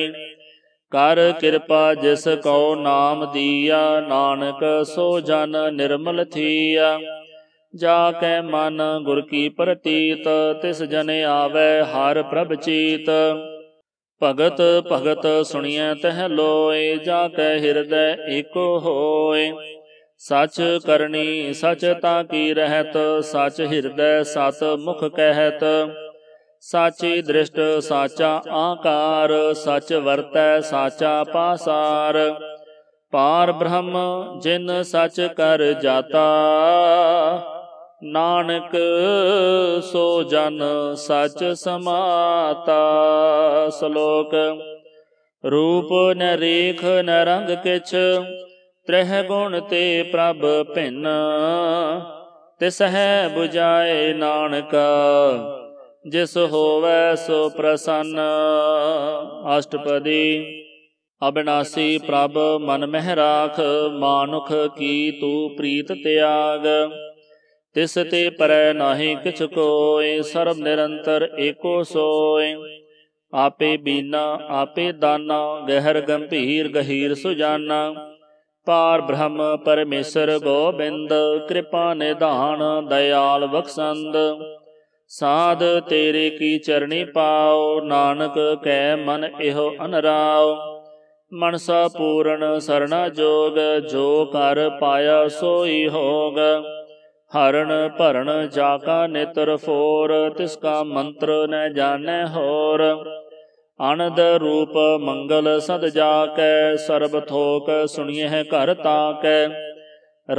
कर कृपा जिस कौ नाम दिया, नानक सो जन निर्मल थिया। जाकै मन गुर की प्रतीत, तिस जन आवै हर प्रभ चीत। भगत भगत सुनिए तह लोय, जाके हृदय एको होय। सच करनी सच ताकी रहत, सच हृदय सत मुख कहत। साची दृष्ट साचा आकार, सच वर्तै साचा पासार। पार ब्रह्म जिन सच कर जाता, नानक सो जन सच समाता। श्लोक। रूप नरेख नरंग किछ, त्रिह गुण ते प्रभ भिन्न। तिसह बुझाए नानका, जिस होवै सो प्रसन्न। अष्टपदी। अविनाशी प्रभ मन मह राख, मानुख की तू प्रीत त्याग। तिस ते परै नाहि किछ कोय, सर्व निरंतर एको सोय। आपे बीना आपे दाना, गहर गंभीर गहीर सुजाना। पार ब्रह्म परमेश्वर गोबिंद, कृपा निधान दयाल बख्शंद। साध तेरे की चरणी पाओ, नानक कै मन इहो अनराव। मनसा पूर्ण सरना जोग, जो कर पाया सोई होग। हरण भरण जाका नेत्र फोर, तिसका मंत्र न जाने होर। अनद रूप मंगल सद जाकै, सर्ब थोक सुनिए कर ताकै।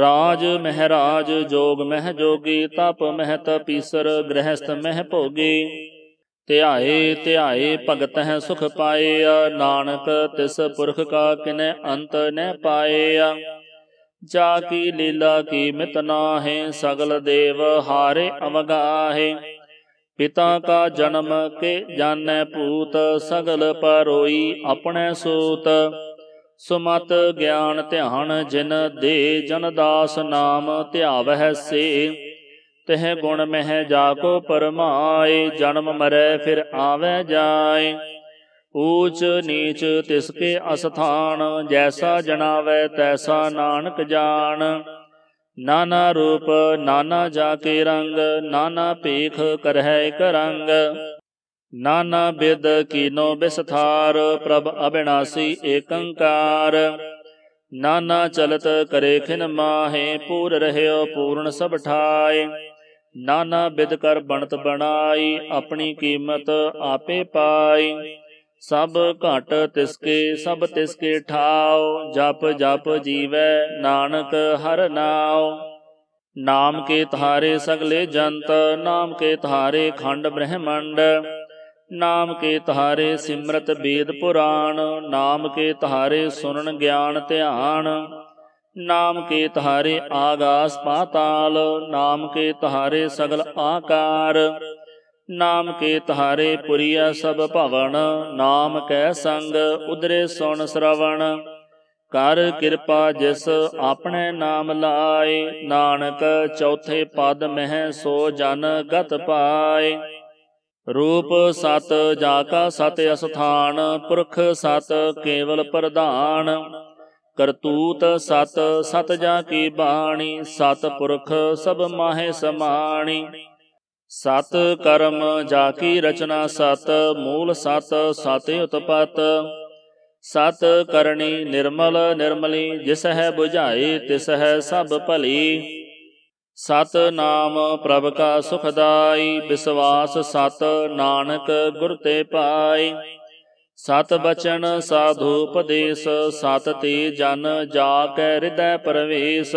राज महराज जोग मह जोगी, तप मह तपीसर गृहस्थ मह भोगी। त्याए त्याए भगत है सुख पाए, नानक तिस पुरख का किने अंत न पाए। जाकी लीला की मित नाहे, सगल देव हारे अवगाहे। पिता का जन्म के जानै पूत, सगल परोई अपने सूत। सुमत ज्ञान ध्यान जिन दे, जन दास नाम ध्यावह से। तिह गुण मह जाको परमाए, जन्म मरै फिर आवै जाए। ऊच नीच तिसके अस्थान, जैसा जनावै तैसा नानक जान। नाना रूप नाना जाके रंग, नाना पेख करहै करंग। नाना विद कीनो विस्तार, प्रभ अविनाशी एकंकार। नाना चलत करे खिन माहे, पूर रहयो पूर्ण सब ठाए। नाना विद कर बनत बनाई, अपनी कीमत आपे पाई। सब घट तिसके सब तिसके ठाव, जप जप जीवै नानक हर नाव। नाम के थारे सगले जंत, नाम के थारे खंड ब्रह्मंड। नाम के थारे सिमरत वेद पुराण, नाम के थारे सुनन ज्ञान ध्यान। नाम के थारे आगास पाताल, नाम के थारे सगल आकार। नाम के तहारे पुरिया सब भवन, नाम कै संग उदरे सुन श्रवण। कर कृपा जिस अपने नाम लाए, नानक चौथे पद मह सो जन गत पाए। रूप सत जाका सत अस्थान, पुरख सत केवल प्रधान। करतूत सत सत जाकी बाणी, सत पुरख सब माहे समाणी। सत कर्म जाकी रचना सत, मूल सत सत उत्पत। सत करणी निर्मल निर्मली, जिसह बुझाई तिसह सब भली। सत नाम प्रभ का सुखदाई, विश्वास सत नानक गुर ते पाई। सत बचन साधु उपदेश, सत ते जन जाकै हृदय प्रवेश।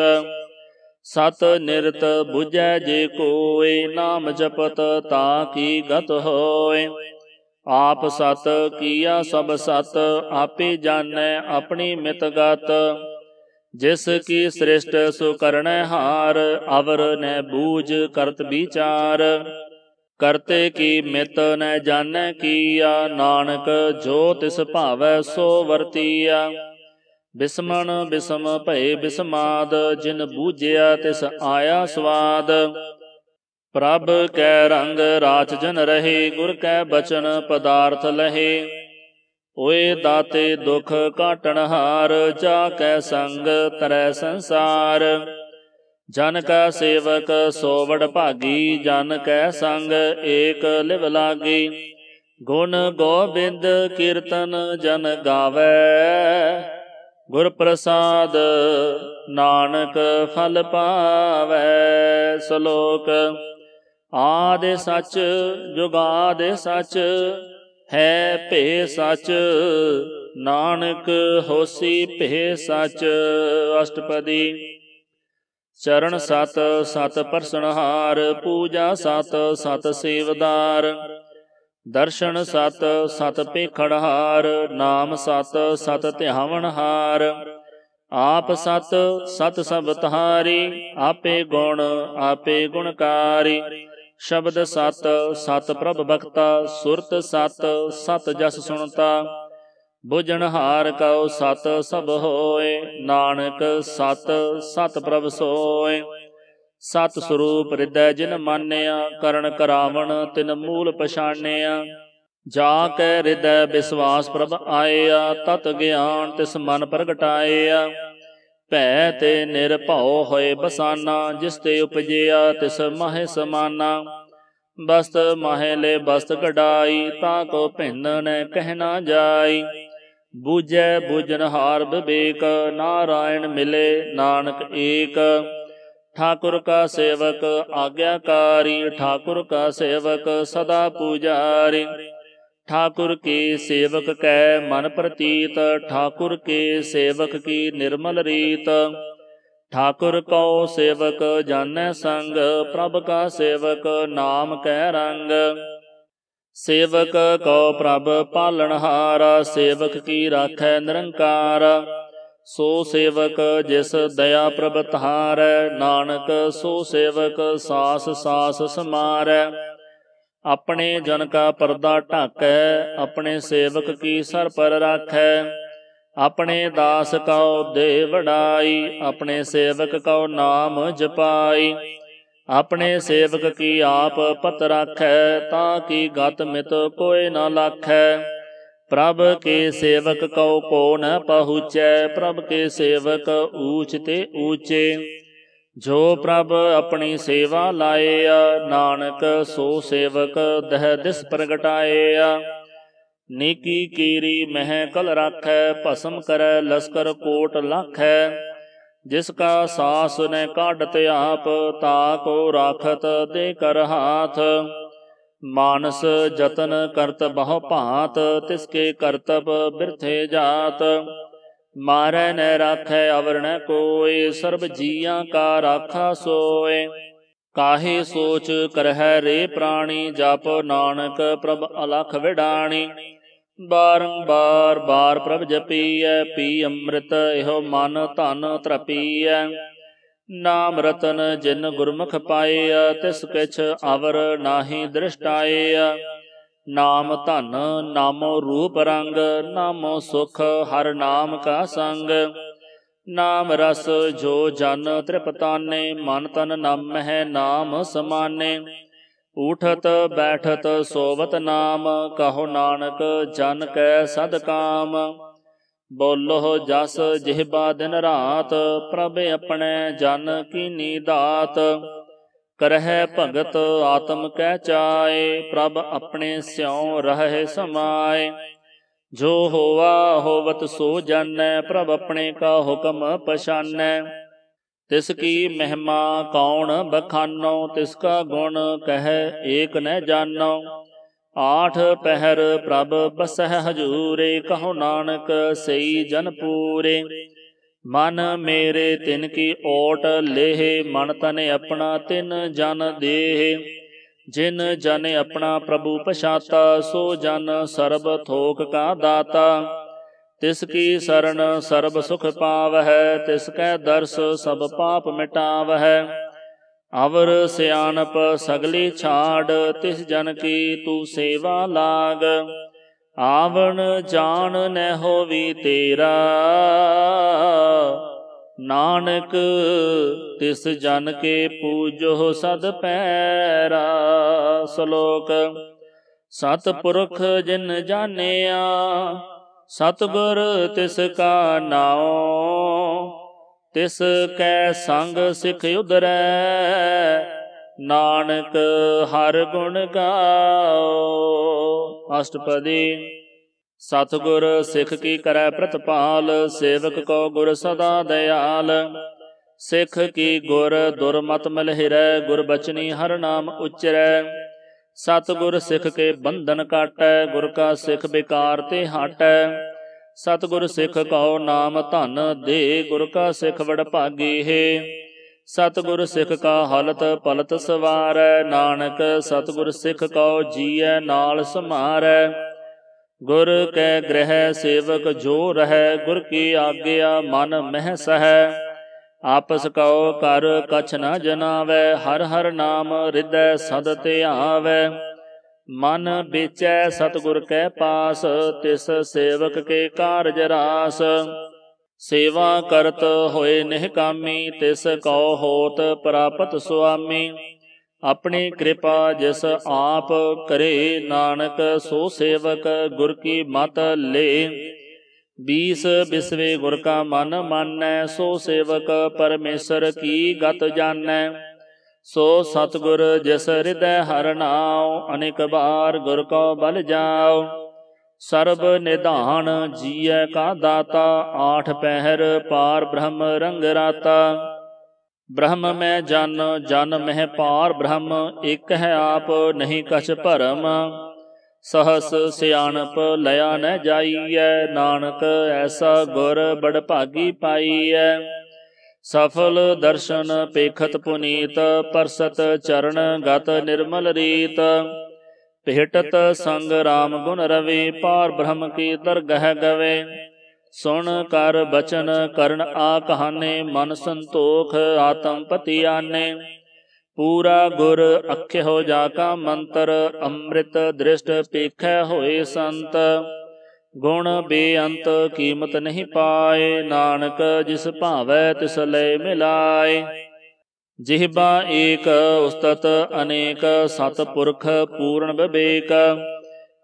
सत निरत बुझै जे कोय, नाम जपत ताकी गत होय। आप सत किया सब सत, आपे जानै अपनी मित गत। जिस की सृष्ट सो करणै हार, अवर न बूझ करत विचार। करते की मित न जानै किया, नानक जो तिस भावै सो वर्तिया। बिस्मण बिस्म भय बिस्माद, जिन बूझया तिस आया स्वाद। प्रभ कै रंग राच जन रहे, गुर कै बचन पदार्थ लहे। ओए दाते दुख काटन हार, जा कै संग तरै संसार। जन कै सेवक सोवड़ भागी, जन कै संग एक लिव लागी। गुण गोबिंद कीर्तन जन गावे, गुर प्रसाद नानक फल पावै। श्लोक। आदि सच जुगादि सच है भे सच, नानक होसी भे सच। अष्टपदी। चरण सत सत परसनहार, पूजा सत सत सेवदार, दर्शन सत सत पेखणहार, नाम सत सत त्यावणहार। आप सत सत सबतहारी, आपे गुण आपे गुणकारी। शब्द सत सत प्रभ भक्ता, सुरत सत सत जस सुनता। बुझनहार कौ सत सब होय, नानक सत सत प्रभ सोय। सत स्वरूप हृदय जिन मान्या, करण करावण तिन मूल पछान्या। जाकै हृदय विश्वास प्रभ आया, तत ज्ञान तिस मन प्रगटाया। भै ते निरभउ होय बसाना, जिस ते उपजिया तिस माहे समाना। बस्त माहे ले बस्त कढ़ाई, ताको भिन्न न कहना जाई। बूझै बूझनहार बिबेक, नारायण मिले नानक एक। ठाकुर का सेवक आज्ञाकारी, ठाकुर का सेवक सदा पूजारी। ठाकुर के सेवक कै मन प्रतीत, ठाकुर के सेवक की निर्मल रीत। ठाकुर कौ सेवक जानै संग, प्रभ का सेवक नाम कै रंग। सेवक कौ प्रभ पालनहारा, सेवक की राखै निरंकारा। सो सेवक जिस दया प्रभतार, नानक सो सेवक सास सास समार। अपने जन का पर्दा ढाकै, अपने सेवक की सर पर राखै। अपने दास कौ दे वडाई, अपने सेवक कौ नाम जपाई। अपने सेवक की आप पत राखै, ताकि गत मित कोय न लाखै। प्रभ के सेवक कौ को न पहुँचै, प्रभ के सेवक ऊच ते ऊचे। जो प्रभ अपनी सेवा लाया, नानक सो सेवक दह दिस प्रगटाया। नीकी कीरी मह कल राखै, भस्म करै लस्कर कोट लाखै। जिसका सास न काढ़त आप, ताको राखत दे कर हाथ। मानस जतन करत बहु भांत, तिसके करतब बिरथे जात। मारै न राखै अवर न कोय, सर्ब जियां का राखा सोय। काहे सोच करहै रे प्राणी, जप नानक प्रभ अलख विडाणी। बारंबार बार प्रभ जपीय, पी अमृत इहो मन धन त्रपीय। नाम रतन जिन गुरमुख पाया, तिस किछ अवर नाही दृष्टाया। नाम धन नामो रूप रंग, नामो सुख हर नाम का संग। नाम रस जो जन त्रिपताने, मन तन नाम है नाम समाने। उठत बैठत सोवत नाम, कहो नानक जन कै सद काम। बोलो जस जिहबा दिन रात, प्रभ अपने जन कीनी दात। करहै भगत आत्म कै चाए, प्रभ अपने स्यों रहै समाए। जो होवा होवत सो जानै, प्रभ अपने का हुक्म पछानै। तिसकी महिमा कौन बखानो, तिसका गुण कहै एक न जानो। आठ पहर प्रभ बसह हजूरे, कहो नानक सई जन पूरे। मन मेरे तिनकी ओट लेहे, मन तने अपना तिन जन देहे। जिन जने अपना प्रभु पछाता, सो जन सर्ब थोक का दाता। तिसकी शरण सर्ब सुख पावह, तिसकै दर्श सब पाप मिटावह। अवर सियानप सगली छाड़, तिस जन की तू सेवा लाग। आवन जान न होवी तेरा, नानक तिस जन के पूजो सद पैरा। श्लोक। सतपुरख जिन जानिया, सतगुर तिसका नाओ। तिस कै संग सिख उदरै, नानक हर गुण गाओ। अष्टपदी। सतगुर सिख की करै प्रतिपाल, सेवक को गुर सदा दयाल। सिख की गुर दुर्मत मलहिरै, गुरबचनी हर नाम उच्चरै। सतगुर सिख के बंधन काटै, गुर का सिख बेकार ते हाटै। सतगुर सिख कहो नाम धन दे, गुर का सिख बड़ भागी है। सतगुर सिख का हलत पलत सवारै, नानक सतगुर सिख कहो जीयै नाल समारै। गुर कै ग्रह सेवक जो रहै, गुर की आज्ञा मन मह सहै। आपस कहो कर कछ न जनावै, हर हर नाम हृदय सद ध्यावै। मन बेचै सतगुर कै पास, तिस सेवक के कारज रास। सेवा करत होए निहकामी, तिस कहो होत प्रापत स्वामी। अपनी कृपा जिस आप करे, नानक सो सेवक गुर की मत ले। बीस बिस्वे गुर का मन मानै, सो सेवक परमेश्वर की गत जानै। सो सतगुर जिस हृदय हर नाओ, अनेक बार गुर को बल जाओ। सर्ब निधान जीय का दाता, आठ पहर पार ब्रह्म रंग राता। ब्रह्म में जन जन मह पार ब्रह्म, एक है आप नहीं कछ भरम। सहस सियाणप लया न जाइयै, नानक ऐसा गुर बड़ भागी पाईयै। सफल दर्शन पेखत पुनीत, परसत चरण गत निर्मल रीत। भेटत संग राम गुण रवि, पार ब्रह्म की दरगह गवे। सुन कर बचन करण आ कहाने, मन संतोख आत्म पति आने। पूरा गुर अख्य हो जाका मंत्र, अमृत दृष्ट पेख होए संत। गुण बेअंत कीमत नहीं पाए, नानक जिस भावै तिस लय मिलाए। जिहबा एक उस्तत अनेक, सत पुरख पूर्ण विवेक।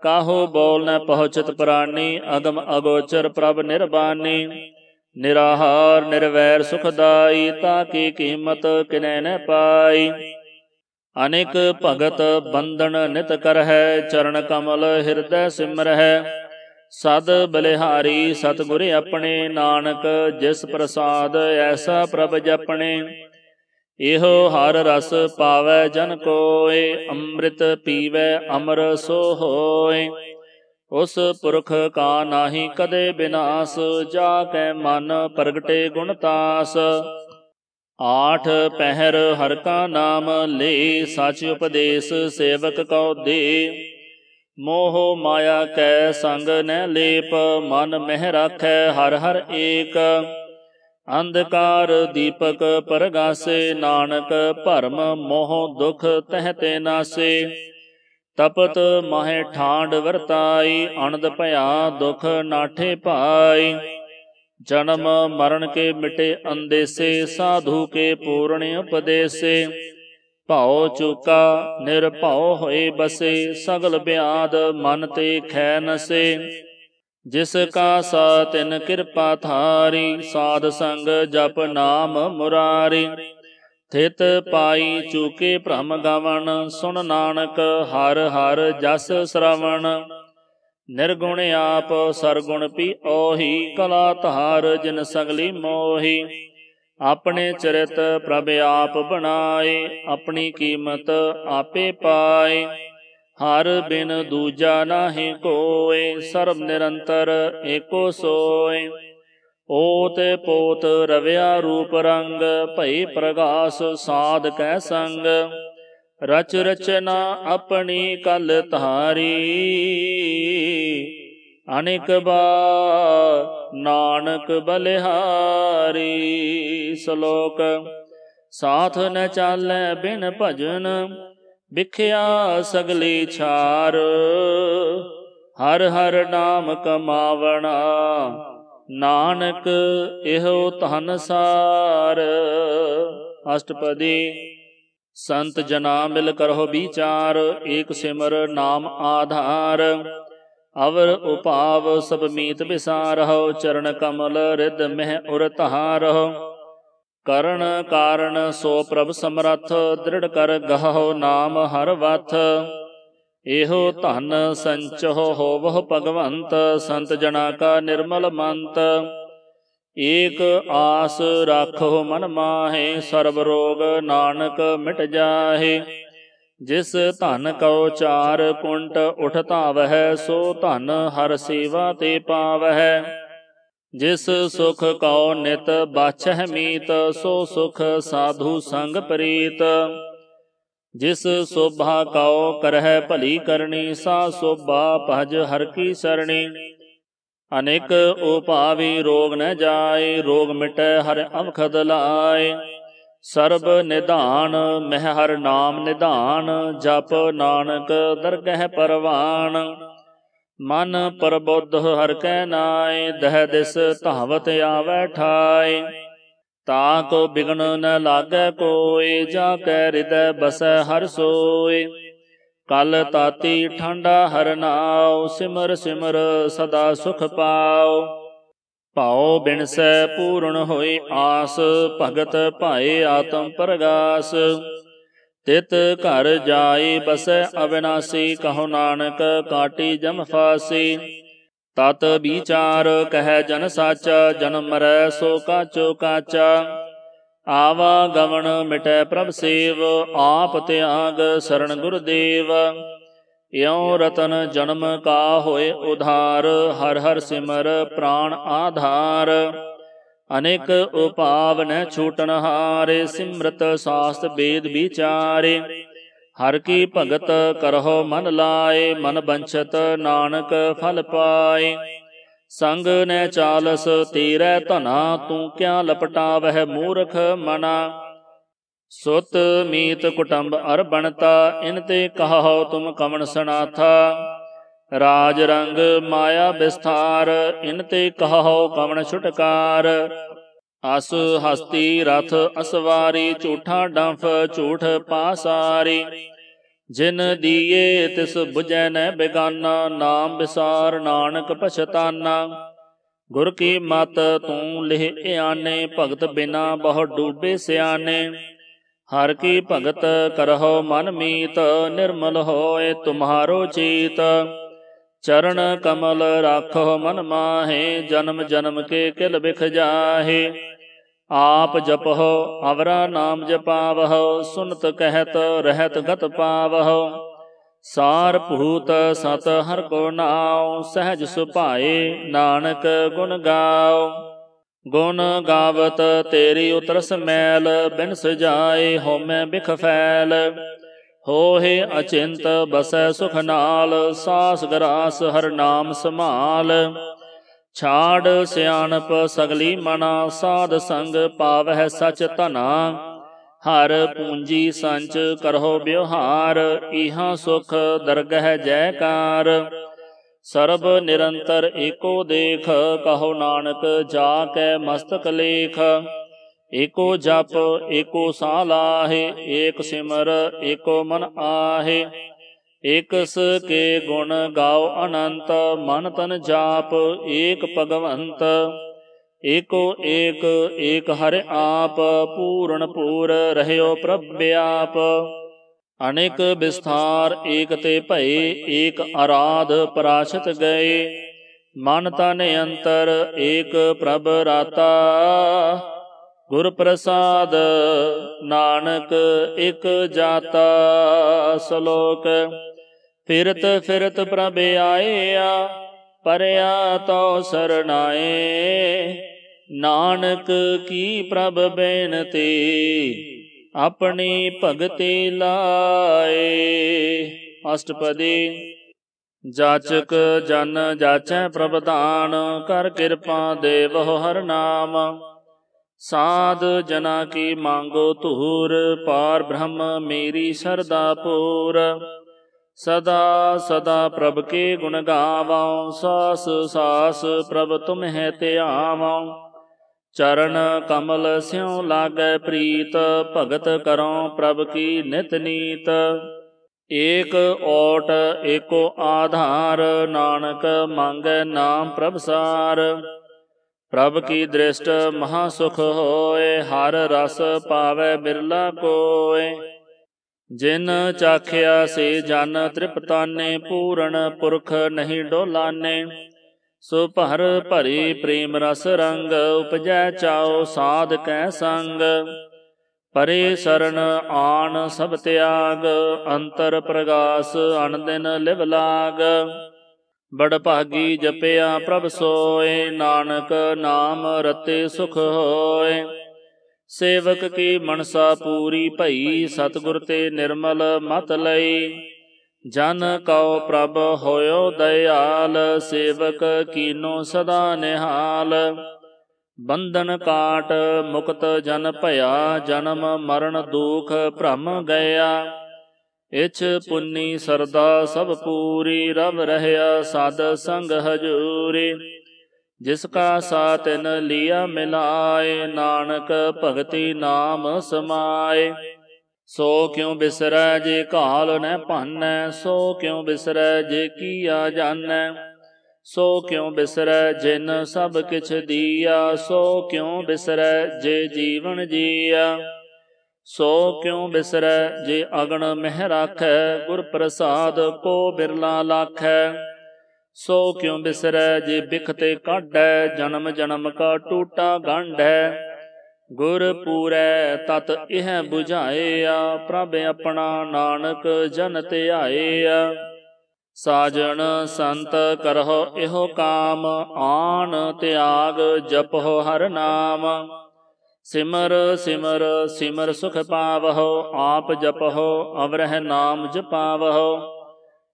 काहो बोल न पहुँचत प्राणी, अगम अगोचर प्रभ निर्बानी। निराहार निर्वैर सुखदाई, ताकी कीमत किनै न पाई। अनेक भगत बंधन नित करहै, चरण कमल हृदय सिमरहै। सद बलिहारी सतगुर अपने, नानक जिस प्रसाद ऐसा प्रभ जपने। एहो हर रस पावै जन कोय, अमृत पीवै अमर सो होय। उस पुरख का नाही कदे विनाश, जाकै मन प्रगटे गुणतास। आठ पहर हर का नाम ले, सच उपदेश सेवक कौ दे। मोह माया कै संग न लेप, मन मह राखै हर हर एक। अंधकार दीपक परगासे, नानक भरम मोह दुख तह ते नासे। तपत माहे ठांड वरताई, अनद भया दुख नाठे पाई। जन्म मरण के मिटे अंदेसे, साधु के पूर्ण उपदेसे। भाओ चूका निरभाओ होए बसे, सगल ब्याद मन ते खै नसे। जिसका सा तिन कृपा थारी, साध संग जप नाम मुरारी। थित पाई चूके भ्रम गवन, सुन नानक हर हर जस श्रवण। निर्गुण आप सरगुण पी ओही, कला तार जिन सगली मोही। अपने चरित प्रभ आप बनाए, अपनी कीमत आपे पाए। हर बिन दूजा नाहि कोय, सर्व निरंतर एको सोय। ओत पोत रविया रूप रंग, भई प्रगास साध कै संग। रच रचना अपनी कल तारी, अनेक बार नानक बलिहारी। श्लोक। साथ न चालै बिन भजन, बिख्या सगली छार। हर हर नाम कमावना, नानक एहो धन सार। अष्टपदी। संत जना मिल करहो विचार, एक सिमर नाम आधार। अवर उपाव सब मीत बिसारहो, चरण कमल रिद मह उर तहारहो। करण कारण सो प्रभ समरथ दृढ़ कर गहो नाम हर वथ। एहो धन संचहो होवह भगवंत संत जना का निर्मल मंत। एक आस राखो मन माहे सर्व रोग नानक मिट जाहे। जिस धन कौ चार कुंट उठ धावह सो धन हर सेवा ते पावह। जिस सुख कौ नित बाछह मीत सो सुख साधु संग प्रीत। जिस शोभा कौ करह भली करनी सा शोभा भज हर की सरणी। अनेक उपावी रोग न जाय रोग मिटै हर अवखद लाय। सर्ब निधान मह हर नाम निधान जप नानक दरगह परवान। मन प्रबुद्ध हर कै नाय दह दिस धावत आवै ठाय। ताको बिघ्न न लागै कोय जा कै हृदय बसै हर सोय। कल ताती ठंडा हर नाव सिमर सिमर सदा सुख पाओ। भाओ बिनसै पूर्ण होय आस भगत भाए आत्म प्रगास। तित घर जाई बसै अविनासी कहो नानक काटी जम फासी। तत विचार कह जन साचा जन्म मरै सो काचो काचा। आवा गमन मिटै प्रभ सेव आप त्याग शरण गुरुदेव। इयो रतन जन्म का होय उधार हर हर सिमर प्राण आधार। अनेक उपाव न छूटन हारे सिमरत शास्त्र वेद विचारे। हर की भगत करहो मन लाए मन बंछत नानक फल पाए। संग न चालस तेरै धना तू क्या लपटावह मूर्ख मना। सुत मीत कुटुंब अर बनता इनते कहो तुम कवन सनाथा। राज रंग माया विस्तार इनते कहो कवन छुटकार। अस हस्ती रथ असवारी झूठा डंफ झूठ पासारी। जिन दिए तिस बुझै न बेगाना नाम विसार नानक पछताना। गुर की मत तू लिह आने भगत बिना बहु डूबे सियाने। हर की भगत करहो मन मीत निर्मल होय तुम्हारो चीत। चरण कमल राखो मन माहे जन्म जन्म के किल बिख जाहे। आप जपहो अवरा नाम जपावहो सुनत कहत रहत गत पावहो। सार भूत सत हर को नाव सहज सुभाए नानक गुण गाओ। गुण गावत तेरी उतरस मैल बिनस जाए होमै बिख फैल। होहे अचिंत बसै सुख नाल सास गरास हर नाम समाल। छाड़ सियाणप सगली मना साध संग पावह सच धना। हर पूंजी संच करहो व्यवहार इहा सुख दरगह जयकार। सर्ब निरंतर एको देख कहो नानक जाकै मस्तक लेख। एको जप एको साह लाहे एक सिमर एको मन आहे। एकस के गुण गाओ अनंत मन तन जाप एक भगवंत। एको एक एक हरि आप पूर्ण पूर रहयो प्रभ व्याप। अनेक विस्तार एक ते भये एक आराध पराशत गए। मन तन अंतर एक प्रभ राता गुर प्रसाद नानक एक जाता। सलोक फिरत फिरत प्रभ आया परया तो सरनाए। नानक की प्रभ बेनती अपनी भगति लाए। अष्टपदी जाचक जन जाचै प्रभ दान कर कृपा देवो हर नाम। साध जना की मांगो धूर पार ब्रह्म मेरी शरदा पूर। सदा सदा प्रभ के गुण गावा सास सास प्रभ तुम्हें त्यावा। चरण कमल स्यों लागै प्रीत भगत करो प्रभ की नित नीत। एक ओट एको आधार नानक मांगै नाम प्रभ सार। प्रभ की दृष्ट महासुख होय, हर रस पावै बिरला कोय। जिन चाख्या से जन त्रिपताने, पूर्ण पुरख नहीं डोलाने। सुभर भरी प्रेम रस रंग, उपजै चाओ साध कै संग। परे शरण आन सब त्याग, अंतर प्रगास अनदिन लिव लाग। बड़ भागी जपया प्रभ सोय, नानक नाम रते सुख होय। सेवक की मनसा पूरी भई, सतगुर ते निर्मल मत लई। जन कौ प्रभ होयो दयाल, सेवक कीनो सदा निहाल। बंधन काट मुक्त जन भया, जन्म मरण दुख भ्रम गया। इच्छ पुन्नी सरदा सब पूरी, रब रहया साध संग हजूरी। जिसका सातिन लिया मिलाए, नानक भगति नाम समाए। सो क्यों बिसरै जे काल न भानै, सो क्यों बिसरै जे कीआ जानै। सो क्यों बिसरै जिन सब किछ दिया, सो क्यों बिसरै जे जीवन जिया। सो क्यों बिसरै जे अगन मह राखै, गुर प्रसाद को बिरला लाखै। सो क्यों बिसरै जे बिखते काढै, जन्म जन्म का टूटा गांढै। गुर पूरै तत इह बुझाया, प्रभ अपना नानक जन ध्याया। साजन संत करहो इहो काम, आन त्याग जपहो हर नाम। सिमर सिमर सिमर सुख पावहो, आप जपहो अवरह नाम जपावहो।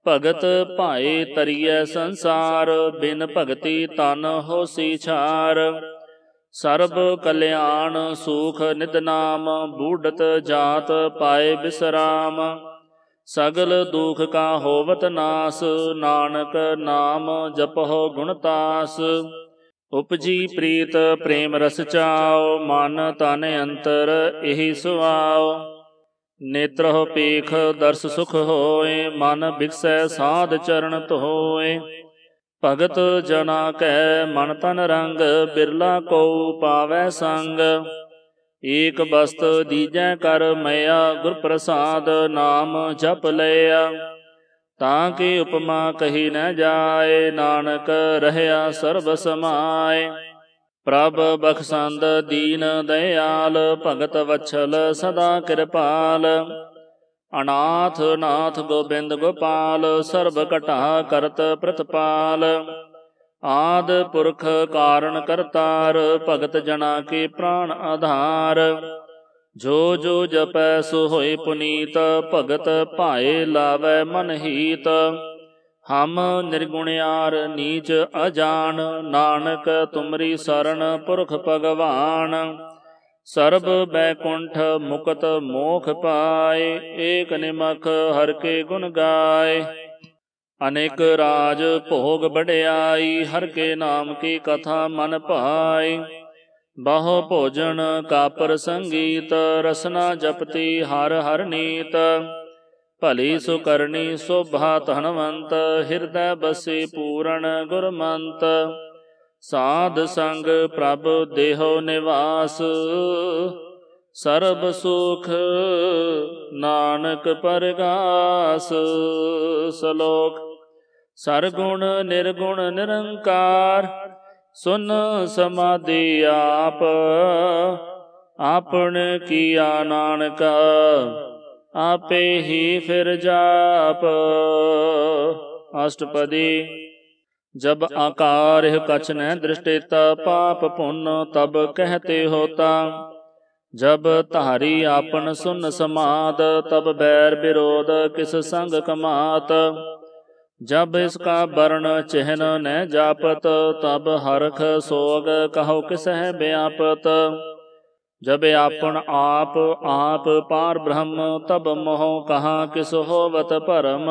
भगत भाए तरिय संसार, बिन भगति तन होसी छार। सर्ब कल्याण सुख नित नाम, बूढ़त जात पाए बिसराम। सगल दुख का होवत नास, नानक नाम जपहो गुणतास। उपजी प्रीत प्रेम रस चाओ, मन तन अंतर एहि सुआओ। नेत्र पेख दर्श सुख होय, मन बिकसै साध चरण धोय। भगत जना कै मन तन रंग, बिरला को पावै संग। एक बस्त दीजै कर मया, गुर प्रसाद नाम जप लया। ताके उपमा कही न जाए, नानक रहया सर्ब समाए। प्रभ बखसंद दीन दयाल, भगत वच्छल सदा कृपाल। अनाथ नाथ गोबिंद गोपाल, सर्ब कटा करत प्रतपाल। आद पुरख कारण करतार, भगत जना के प्राण आधार। जो जो जपै सो होय पुनीत, भगत भाए लावै मन हीत। हम निर्गुणियार नीच अजान, नानक तुमरी शरण पुरख भगवान। सर्ब बैकुंठ मुकत मोख पाए, एक निमख हर के गुण गाए। अनेक राज भोग बढ़ियाई, हर के नाम की कथा मन पाए। बहु भोजन कापर संगीत, रसना जपति हर हर नीत। भली सुकरणी शोभा धनवंत, हृदय बसे पूरण गुरमंत। साध संग प्रभ देहो निवास, सर्ब सुख नानक परगास। सलोक। सरगुण निर्गुण निरंकार, सुन समाधि आप। आपन किया नानका, आपे ही फिर जाप। अष्टपदी। जब आकार कछ न दृष्टेता, पाप पुण्य तब कहते होता। जब तारी आपन सुन समाद, तब बैर विरोध किस संग कमात। जब इसका वर्ण चिहन न जापत, तब हरख सोग कहो किसह व्यापत। जब आपन आप आप पार ब्रह्म, तब मोह कहाँ किस होवत परम।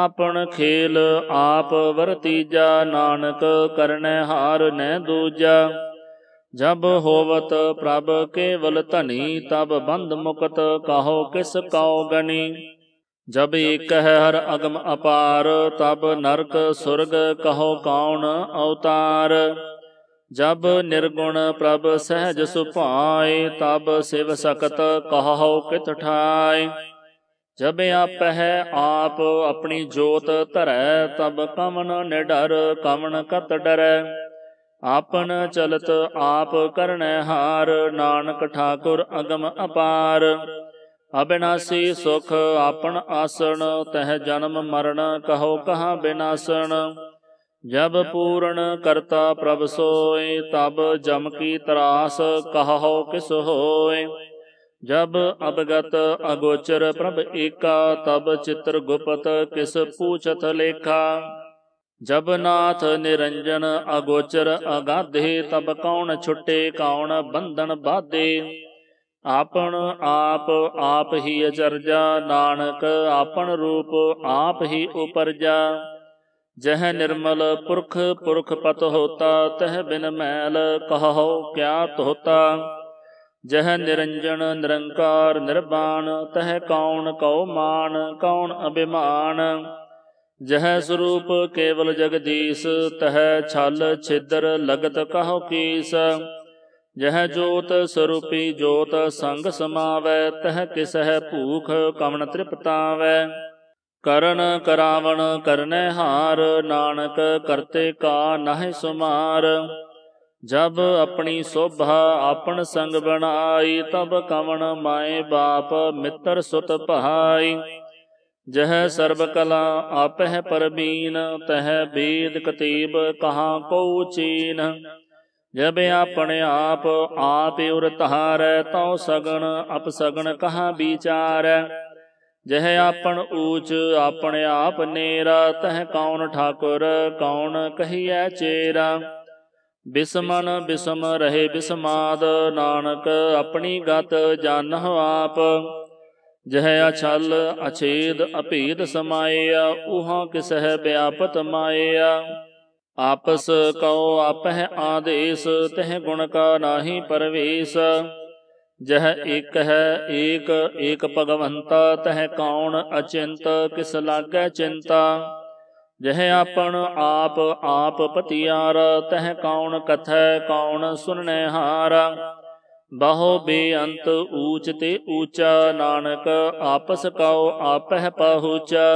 आपन खेल आप वरतीजा, नानक करने हार न दूजा। जब होवत प्रभ केवल धनी, तब बंध मुकत कहो किस कौ गनी। जब एक है हर अगम अपार, तब नरक सुरग कहो कौन अवतार। जब निर्गुण प्रभ सहज सुपाए, तब शिव सकत कहौ कित ठाय। जब आप है आप अपनी जोत धरै, तब कमन निडर कमन कत डरै। आपन चलत आप करने हार, नानक ठाकुर अगम अपार। अविनाशी सुख आपन आसन, तह जन्म मरण कहो कहाँ विनाशन। जब पूर्ण करता प्रभ सोय, तब जम की त्रास कहौ किस होय। जब अवगत अगोचर प्रभ एका, तब चित्र गुप्त किस पूछत लेखा। जब नाथ निरंजन अगोचर अगाधे, तब कौन छुटे कौन बंधन बाधे। आपन आप आप ही अचरजा, नानक आपन रूप आप ही उपरजा। जह निर्मल पुरख पुरख पत होता, तह बिन मैल कहौ क्या तोता। जह निरंजन निरंकार निर्वाण, तह कौन कौमान कौन अभिमान। जह स्वरूप केवल जगदीश, तह छल छिद्र लगत कहौ कीस। जह ज्योत स्वरूपी ज्योत संग समावै, तह किसह भूख कमन तृप्तावै। करन करावन करने हार, नानक करते का नाहि सुमार। जब अपनी शोभा आपन संग बनाई, तब कवन माए बाप मित्र सुत भाई। जह सर्वकला आपह परबीन, तह वेद कतीब कहाँ को चीन। जब आपने आप आप उर तहारै, तौ सगन अपसगन कहाँ विचार। जह आपन ऊच आपने आप नेरा, तह कौन ठाकुर कौन कहिए चेरा। बिसमन बिसम रहे बिसमाद, नानक अपनी गत जानहु आप। जह अछल अछेद अभेद समाया, ऊहां किसह व्यापत माया। आपस कहो आपह आदेश, तह गुण का नाही परवेश। जह एक है एक एक भगवंता, तह कौन अचिंत किस लागै चिंता। जह आपन आप आप पतियारा, तह कौन कथै कौन सुनने हारा। बाहो बेअंत ऊच ते ऊचा, नानक आपस कहो आपह पहुचा।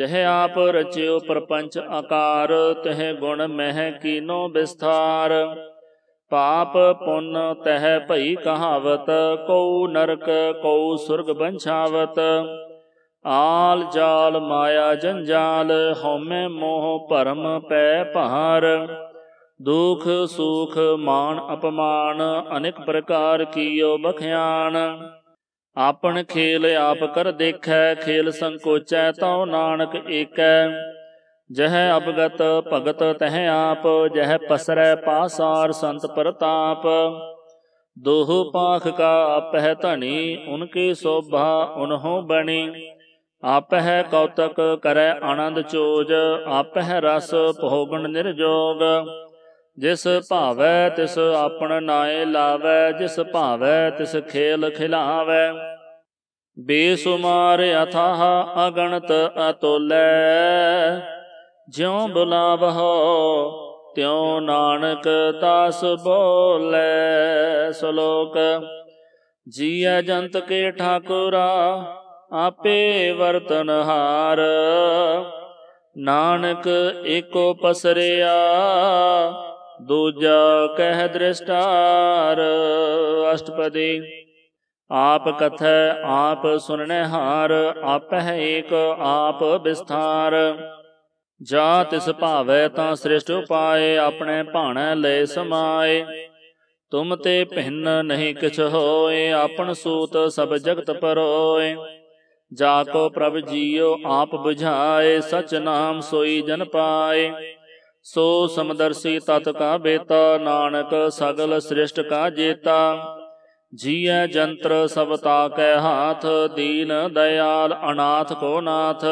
जह आप रचियो प्रपंच आकार, तह गुण मह कीनो विस्तार। पाप पुन तह भई कहावत, कऊ नरक कऊ सुर्ग बंछावत। आल जाल माया जंजाल, हौमे मोह भरम पै पहार। दुख सुख मान अपमान, अनेक प्रकार कियो बख्यान। आपन खेल आप कर देखै, खेल संकोचै तौ नानक एकै। जह अवगत भगत तह आप, जह पसरै पासार संत प्रताप। दोहु पाख का आपह धनी, उनकी शोभा उन्हों बनी। आपह कौतक करै आनंद चोज, आपह रस भोगन निर्जोग। जिस भावै तिस आपन नाए लावै, जिस भावै तिस खेल खिलावै। बेसुमार अथाह अगणत अतोलै, ज्यों बुलावहो त्यों नानक दास बोलै। सलोक। जिया जंत के ठाकुरा आपे वर्तनहार, नानक एको पसरिया दूजा कह दृष्टार। अष्टपदी। आप कथै आप सुनने हार, आप है एक आप विस्तार। जा तिस भावै तां सृष्टि उपाय, अपने भाणै ले समाए। तुम ते भिन्न नहीं किछ होय, आपन सूत सब जगत परोय। जाको प्रभु जियो आप बुझाए, सच नाम सोई जन पाए। सो समदर्शी तत का बेता, नानक सगल सृष्ट का जेता। जिय जंत्र सब ताकै हाथ, दीन दयाल अनाथ को नाथ।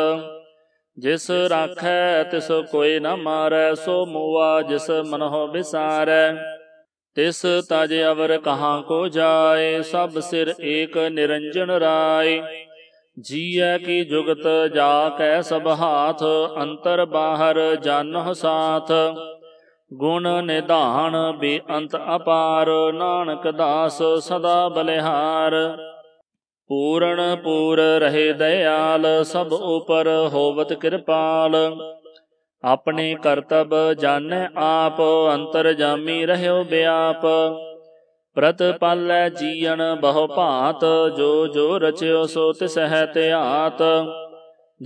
जिस राखै तिस कोई न मारै, सो मुआ जिस मनहो विसारै। तिस तज अवर कहाँ को जाए, सब सिर एक निरंजन राय। जिया की जुगत जा कै सब हाथ, अंतर बाहर जानहु साथ। गुण निधान बेअंत अपार, नानक दास सदा बलिहार। पूर्ण पूर रहे दयाल, सब ऊपर होवत कृपाल। अपने करतब जाने आप, अंतर जामी रहो ब्याप। प्रतिपल जीवन बहु भात, जो जो रच्यो सो तिस है ध्यात।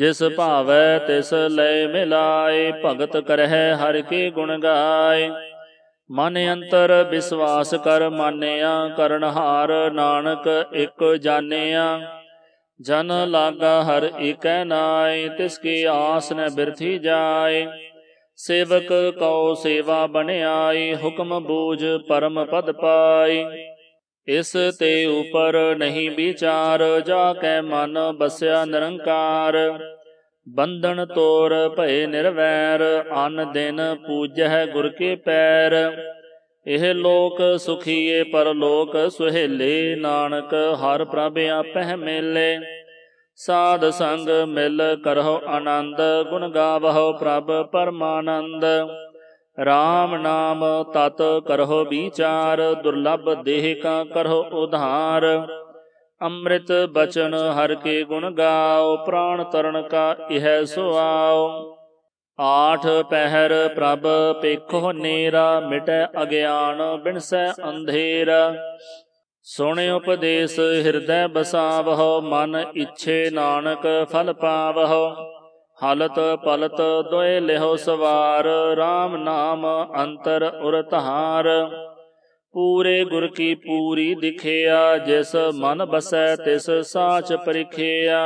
जिस भावै तिस लय मिलाए, भगत करहै हर के गुण गाए। मन अंतर विश्वास कर मानिया, करनहार नानक इक जानिया। जन लागा हर इकै नाय, तिसकी आस न बिरथी जाए। सेवक कौ सेवा बनियाई, हुक्म बूझ परम पद पाई। इस ते ऊपर नहीं विचार, जाकै मन बस्या निरंकार। बंधन तोर भय निर्वैर, अन दिन पूजह गुर के पैर। एह लोक सुखिए परलोक सुहेले, नानक हर प्रभु आपह मेले। साध संग मिल करहो आनंद, गुण गावहो प्रभ परमानंद। राम नाम तत करहो विचार, दुर्लभ देह का करहो उधार। अमृत बचन हर के गुण गाओ, प्राण तरण का यह सुआओ। आठ पहर प्रभ पेखो नेरा, मिटै अज्ञान बिनसै अंधेरा। सुने उपदेश हृदय बसावहो, मन इच्छे नानक फल पावहो। हालत पलत दोय लेहो सवार, राम नाम अंतर उर तहार। पूरे गुर की पूरी दिखेया, जिस मन बसै तिस साच परिखेया।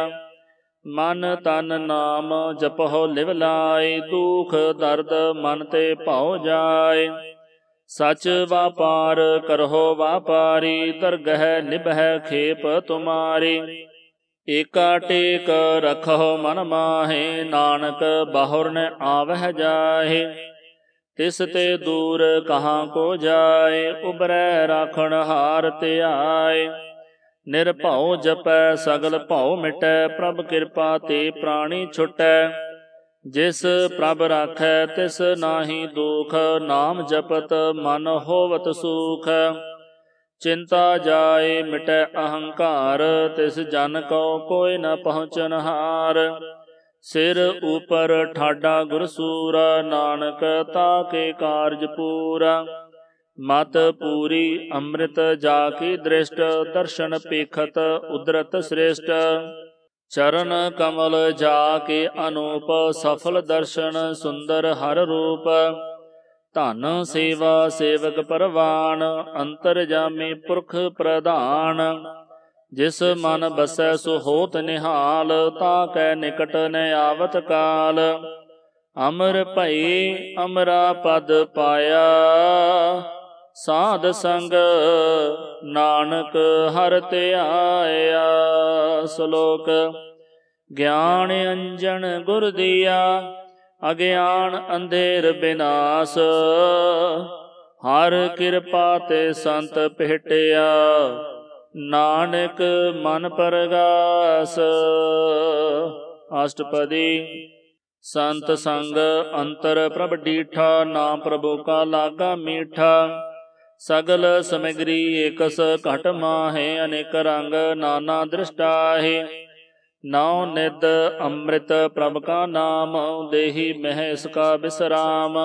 मन तन नाम जपहो लिव लाए, दुख दर्द मन ते भाव जाए। सच वापार करहो वापारी, दरगह निभह खेप तुम्हारी। एका टेक रखहो मन माहे, नानक बाहुर न आवह जाहे। तिस ते दूर कहाँ को जाए, उबरै राखण हार ते आए। निरभउ जपै सगल भउ मिटै, प्रभ कृपा ते प्राणी छुटै। जिस प्रभ राखै तिस नाहि दुख, नाम जपत मन होवत सुख। चिंता जाए मिटै अहंकार, तिस जन को कोय न पहुँचनहार। सिर ऊपर ठाडा गुर सूरा, नानक ताके कारज पूरा। मत पूरी अमृत जाकी दृष्ट, दर्शन पेखत उदरत श्रेष्ठ। चरण कमल जाके अनूप, सफल दर्शन सुंदर हर रूप। धन सेवा सेवक परवान, अंतर जामी पुरख प्रधान। जिस मन बसै सुहोत निहाल, ताकै निकट न आवत काल। अमर भई अमरा पद पाया, साध संग नानक हर ध्याया। सलोक। ज्ञान अंजन गुर दिया, अज्ञान अंधेर विनाश। हर कृपा ते संत भेटिया, नानक मन परगास। अष्टपदी। संत संग अंतर प्रभ डीठा, नाम प्रभु का लागा मीठा। सगल समग्री एकस घट माहे, अनेक रंग नाना दृष्टाहे। नाव निद अमृत प्रभ का नाम, देहि मह इसका विश्राम।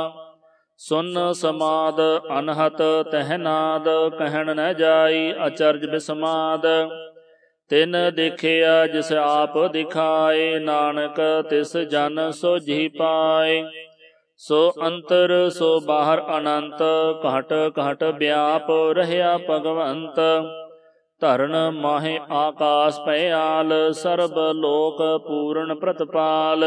सुन समाद अनहत तहनाद, कहन न जाई अचरज बिस्माद। तिन देखिया जिस आप दिखाए, नानक तिस जन सोझी पाए। सो अंतर सो बाहर अनंत, घट घट व्याप रहिया भगवंत। धरन माहे आकाश पयाल, सर्ब लोक पूर्ण प्रतपाल।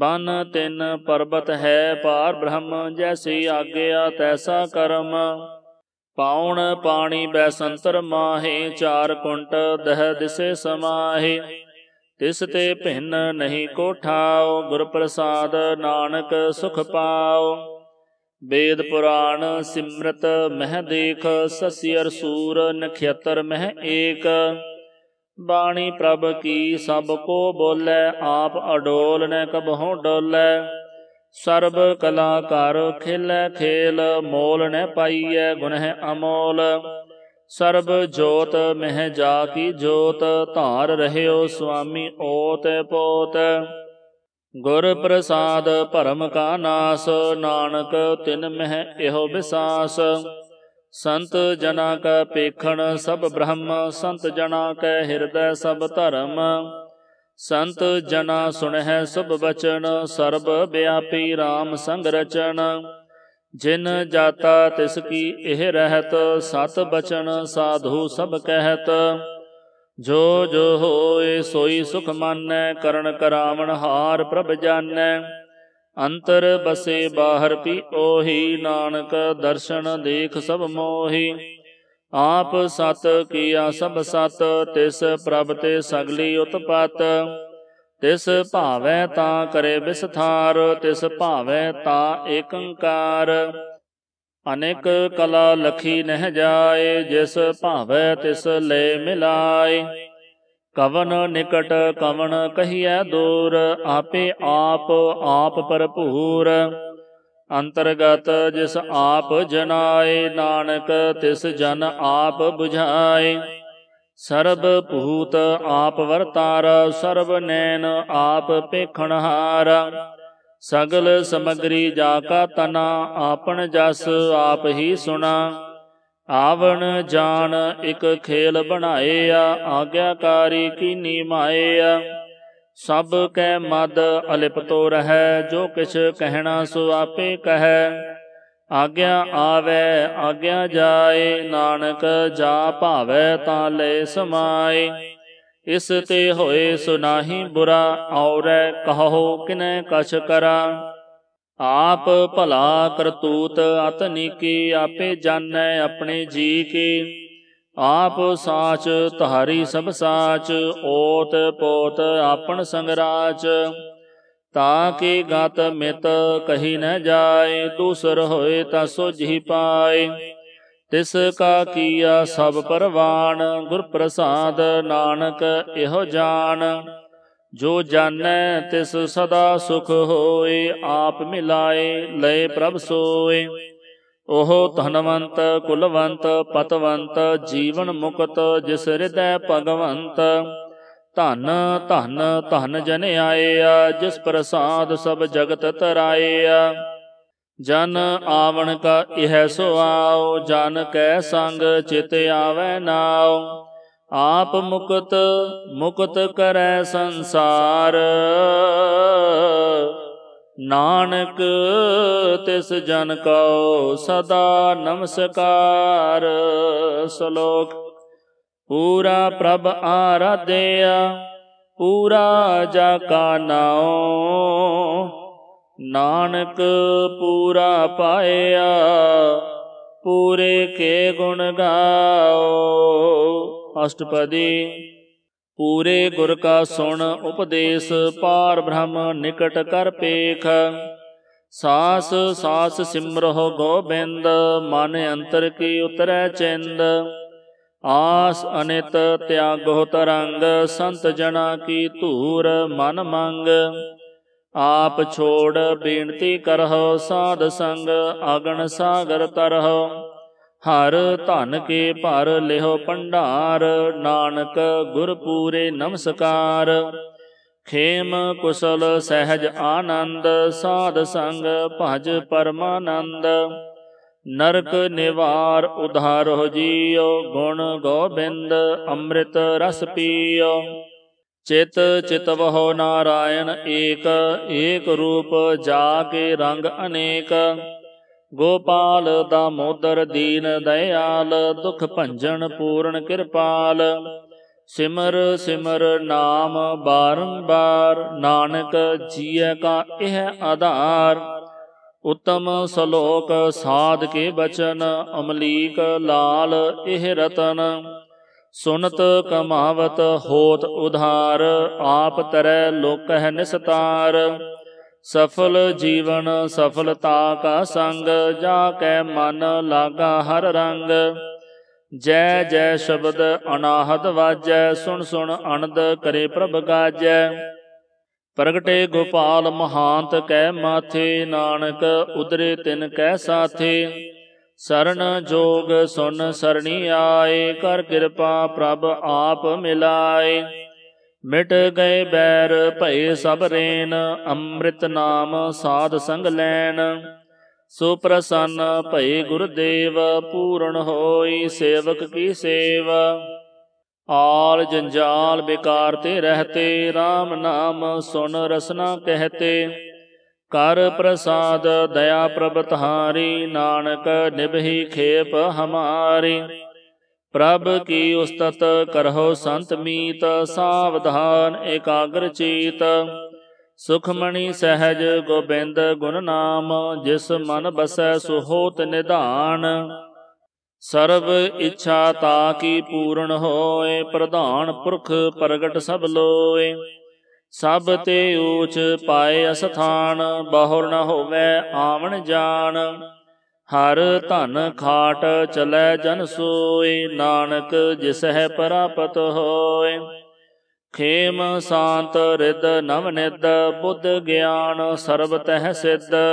बन तिन पर्वत है पार ब्रह्म, जैसी आज्ञा तैसा कर्म। पाउण पाणी बैसंतर माहे, चार कुंट दह दिसे समाहे। तिस ते भिन्न नहीं को ठाओ, गुर प्रसाद नानक सुख पाओ। वेद पुराण सिमरत मह देख, ससियर सूर नक्षत्र मह एक। बाणी प्रभ की सब को बोलै, आप अडोल न कबहु डोलै। सर्ब कला कर खिलै खेल, मोल न पाईयै गुनह अमोल। सर्ब जोत मह जा की जोत, धार रहियो स्वामी ओत पोत। गुर प्रसाद भरम का नास, नानक तिन मह एहो बिसास। संत जना कै पेखण सब ब्रह्म, संत जना कै हृदय सब धर्म। संत जना सुनहि शुभ बचन, सर्ब व्यापी राम संग रचन। जिन जाता तिसकी एह रहत, सत बचन साधु सब कहत। जो जो होय सोई सुख मानै, करण करावण हार प्रभ जानै। अंतर बसे बाहर पी ओही, नानक दर्शन देख सब मोही। आप सत किया सब सत, तिस प्रभ ते सगली उत्पत। तिस भावै तां करे विस्तार, तिस भावै तां एकंकार। अनेक कला लखी नह जाय, जिस भावै तिस ले मिलाय। कवन निकट कवन कहियै दूर, आपे आप आप भरपूर। अंतर्गत जिस आप जनाए, नानक तिस जन आप बुझाए। सर्ब भूत आप वर्तारा, सर्ब नैन आप पेखणहारा। सगल समग्री जाका तना, आपन जस आप ही सुना। आवन जान इक खेल बनाया, आज्ञाकारी कीनी माया। सब कै मद अलिप तो रहै, जो किछ कहना सो आपे कहै। आज्ञा आवै आज्ञा जाए, नानक जा भावै तां ले समाए। इस ते होए सुनाही बुरा, औरै कहो किनै कछ करा। आप भला करतूत अति नीकी, आपे जानै अपने जी की। आप साच तहारी सब साच, ओत पोत आपन संगराच। ताकि गत मित कही न जाए, दूसर होए ता सोझी पाए। तिस का किया सब परवान, गुर प्रसाद नानक एहो जान। जो जानै तिस सदा सुख होए, आप मिलाए ले प्रभ सोए। ओहो धनवंत कुलवंत पतवंत, जीवन मुक्त जिस हृदय भगवंत। धन धन धन जन आया, जिस प्रसाद सब जगत तराया। जन आवण का यह सो आओ, जन कै संग चित आवै नाओ। आप मुक्त मुक्त करै संसार, नानक तिस जन कौ सदा नमस्कार। सलोक पूरा प्रभ आराध्या, पूरा जाका नाओ। नानक पूरा पाया, पूरे के गुण गाओ। अष्टपदी पूरे गुर का सुन उपदेश, पार ब्रह्म निकट कर पेख। सास सास सिमरहो गोबिंद, मन अंतर की उतरै चिंद। आस अनित त्यागो तरंग, संत जना की धूर मन मंग। आप छोड़ बेनती करहो, साध संग अगन सागर तरहो। हर धन के भर लिहो भंडार, नानक गुर पूरे नमस्कार। खेम कुशल सहज आनंद, साध संग भज परमानंद। नरक निवार उधारो जियो, गुण गोबिंद अमृत रस पियो। चित चितवहो नारायण एक, एक रूप जाके रंग अनेक। गोपाल दामोदर दीन दयाल, दुख भंजन पूर्ण कृपाल। सिमर सिमर नाम बारंबार, नानक जिय का यह आधार। उत्तम सलोक साध के बचन, अमलीक लाल एह रतन। सुनत कमावत होत उधार, आप तरै लोकह निस्तार। सफल जीवन सफलता का संग, जाकै मन लागा हर रंग। जय जय शब्द अनाहद वाजै, सुन सुन अनद करे प्रभ गाजै। प्रगटे गोपाल महांत कै माथे, नानक उदरे तिन कै साथे। शरण जोग सुन सरणी आए, कर कृपा प्रभ आप मिलाए। मिट गए बैर भय सब रेन, अमृत नाम साध संग लैन। सुप्रसन्न भय गुरुदेव, पूर्ण होई सेवक की सेवा। आल जंजाल बिकारते रहते, राम नाम सुन रसना कहते। कर प्रसाद दया प्रभ तुम्हारी, नानक निभई खेप हमारी। प्रभ की उस्तत करहो संत मीत, सावधान एकाग्र चीत। सुखमणि सहज गोबिंद गुण नाम, जिस मन बसै सुहोत निधान। सर्व इच्छा ताकी पूर्ण होए, प्रधान पुरख प्रगट सब लोए। सब ते ऊच पाए अस्थान, बहुर न होवै आवन जान। हर धन खाट चलै जन सोए, नानक जिसह प्रापत होए। खेम शांत रिद नवनिद, बुद्ध ज्ञान सर्व तह सिद्ध।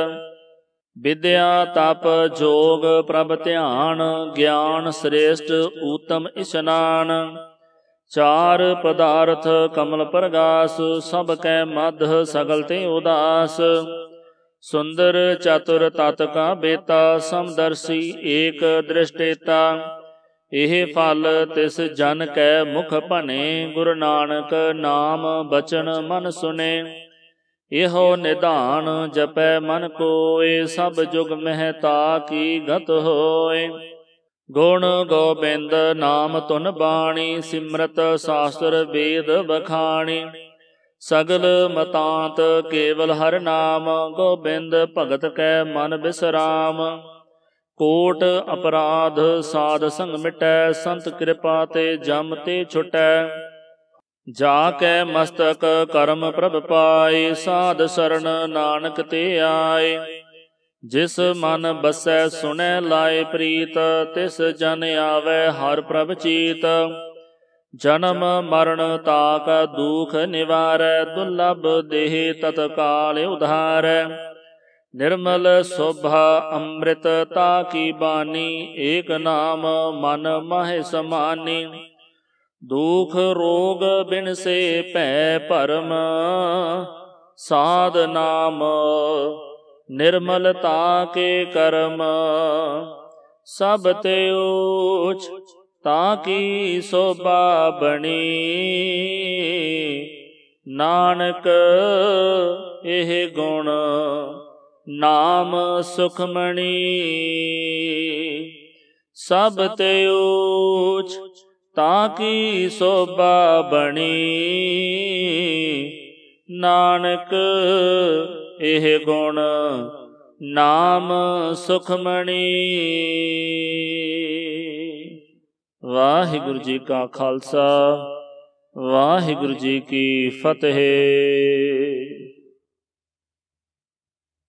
विद्या तप जोग प्रभ ध्यान, ज्ञान श्रेष्ठ उत्तम स्नान। चार पदार्थ कमल प्रगास, सब कै मध सगल ते उदास। सुंदर चतुर तत का बेता, समदर्शी एक दृष्टेता। एह फल तिस जन कै मुख बने, गुरु नानक नाम बचन मन सुने। इहो निधान जपै मन कोय, सब जुग महता की गत होय। गुण गोबिंद नाम तुन बाणी, सिमरत शास्त्र वेद बखाणी। सगल मतांत केवल हर नाम, गोबिंद भगत कै मन बिसराम। कोट अपराध साध संग मिटै, संत कृपा ते जम ते छुटै। जाकै मस्तक करम प्रभ पाए, साध शरण नानक ते आए। जिस मन बसै सुनै लाए प्रीत, तिस जन आवै हर प्रभ चीत। जन्म मरण ताक दुख निवारै, दुर्लभ देह तत्काल उधारै। निर्मल शोभा अमृत ताकी बानी, एक नाम मन मह समानी। दुख रोग बिन से भय भरम, साध नाम निर्मलता के कर्म। सब ते ऊच ताकी शोभा बनी, नानक एह गुण नाम सुखमणि। सब ते ऊच ताकी शोभा बनी, नानक एह गुण नाम सुखमणि। वाहिगुरु जी का खालसा, वाहिगुरु जी की फतेह।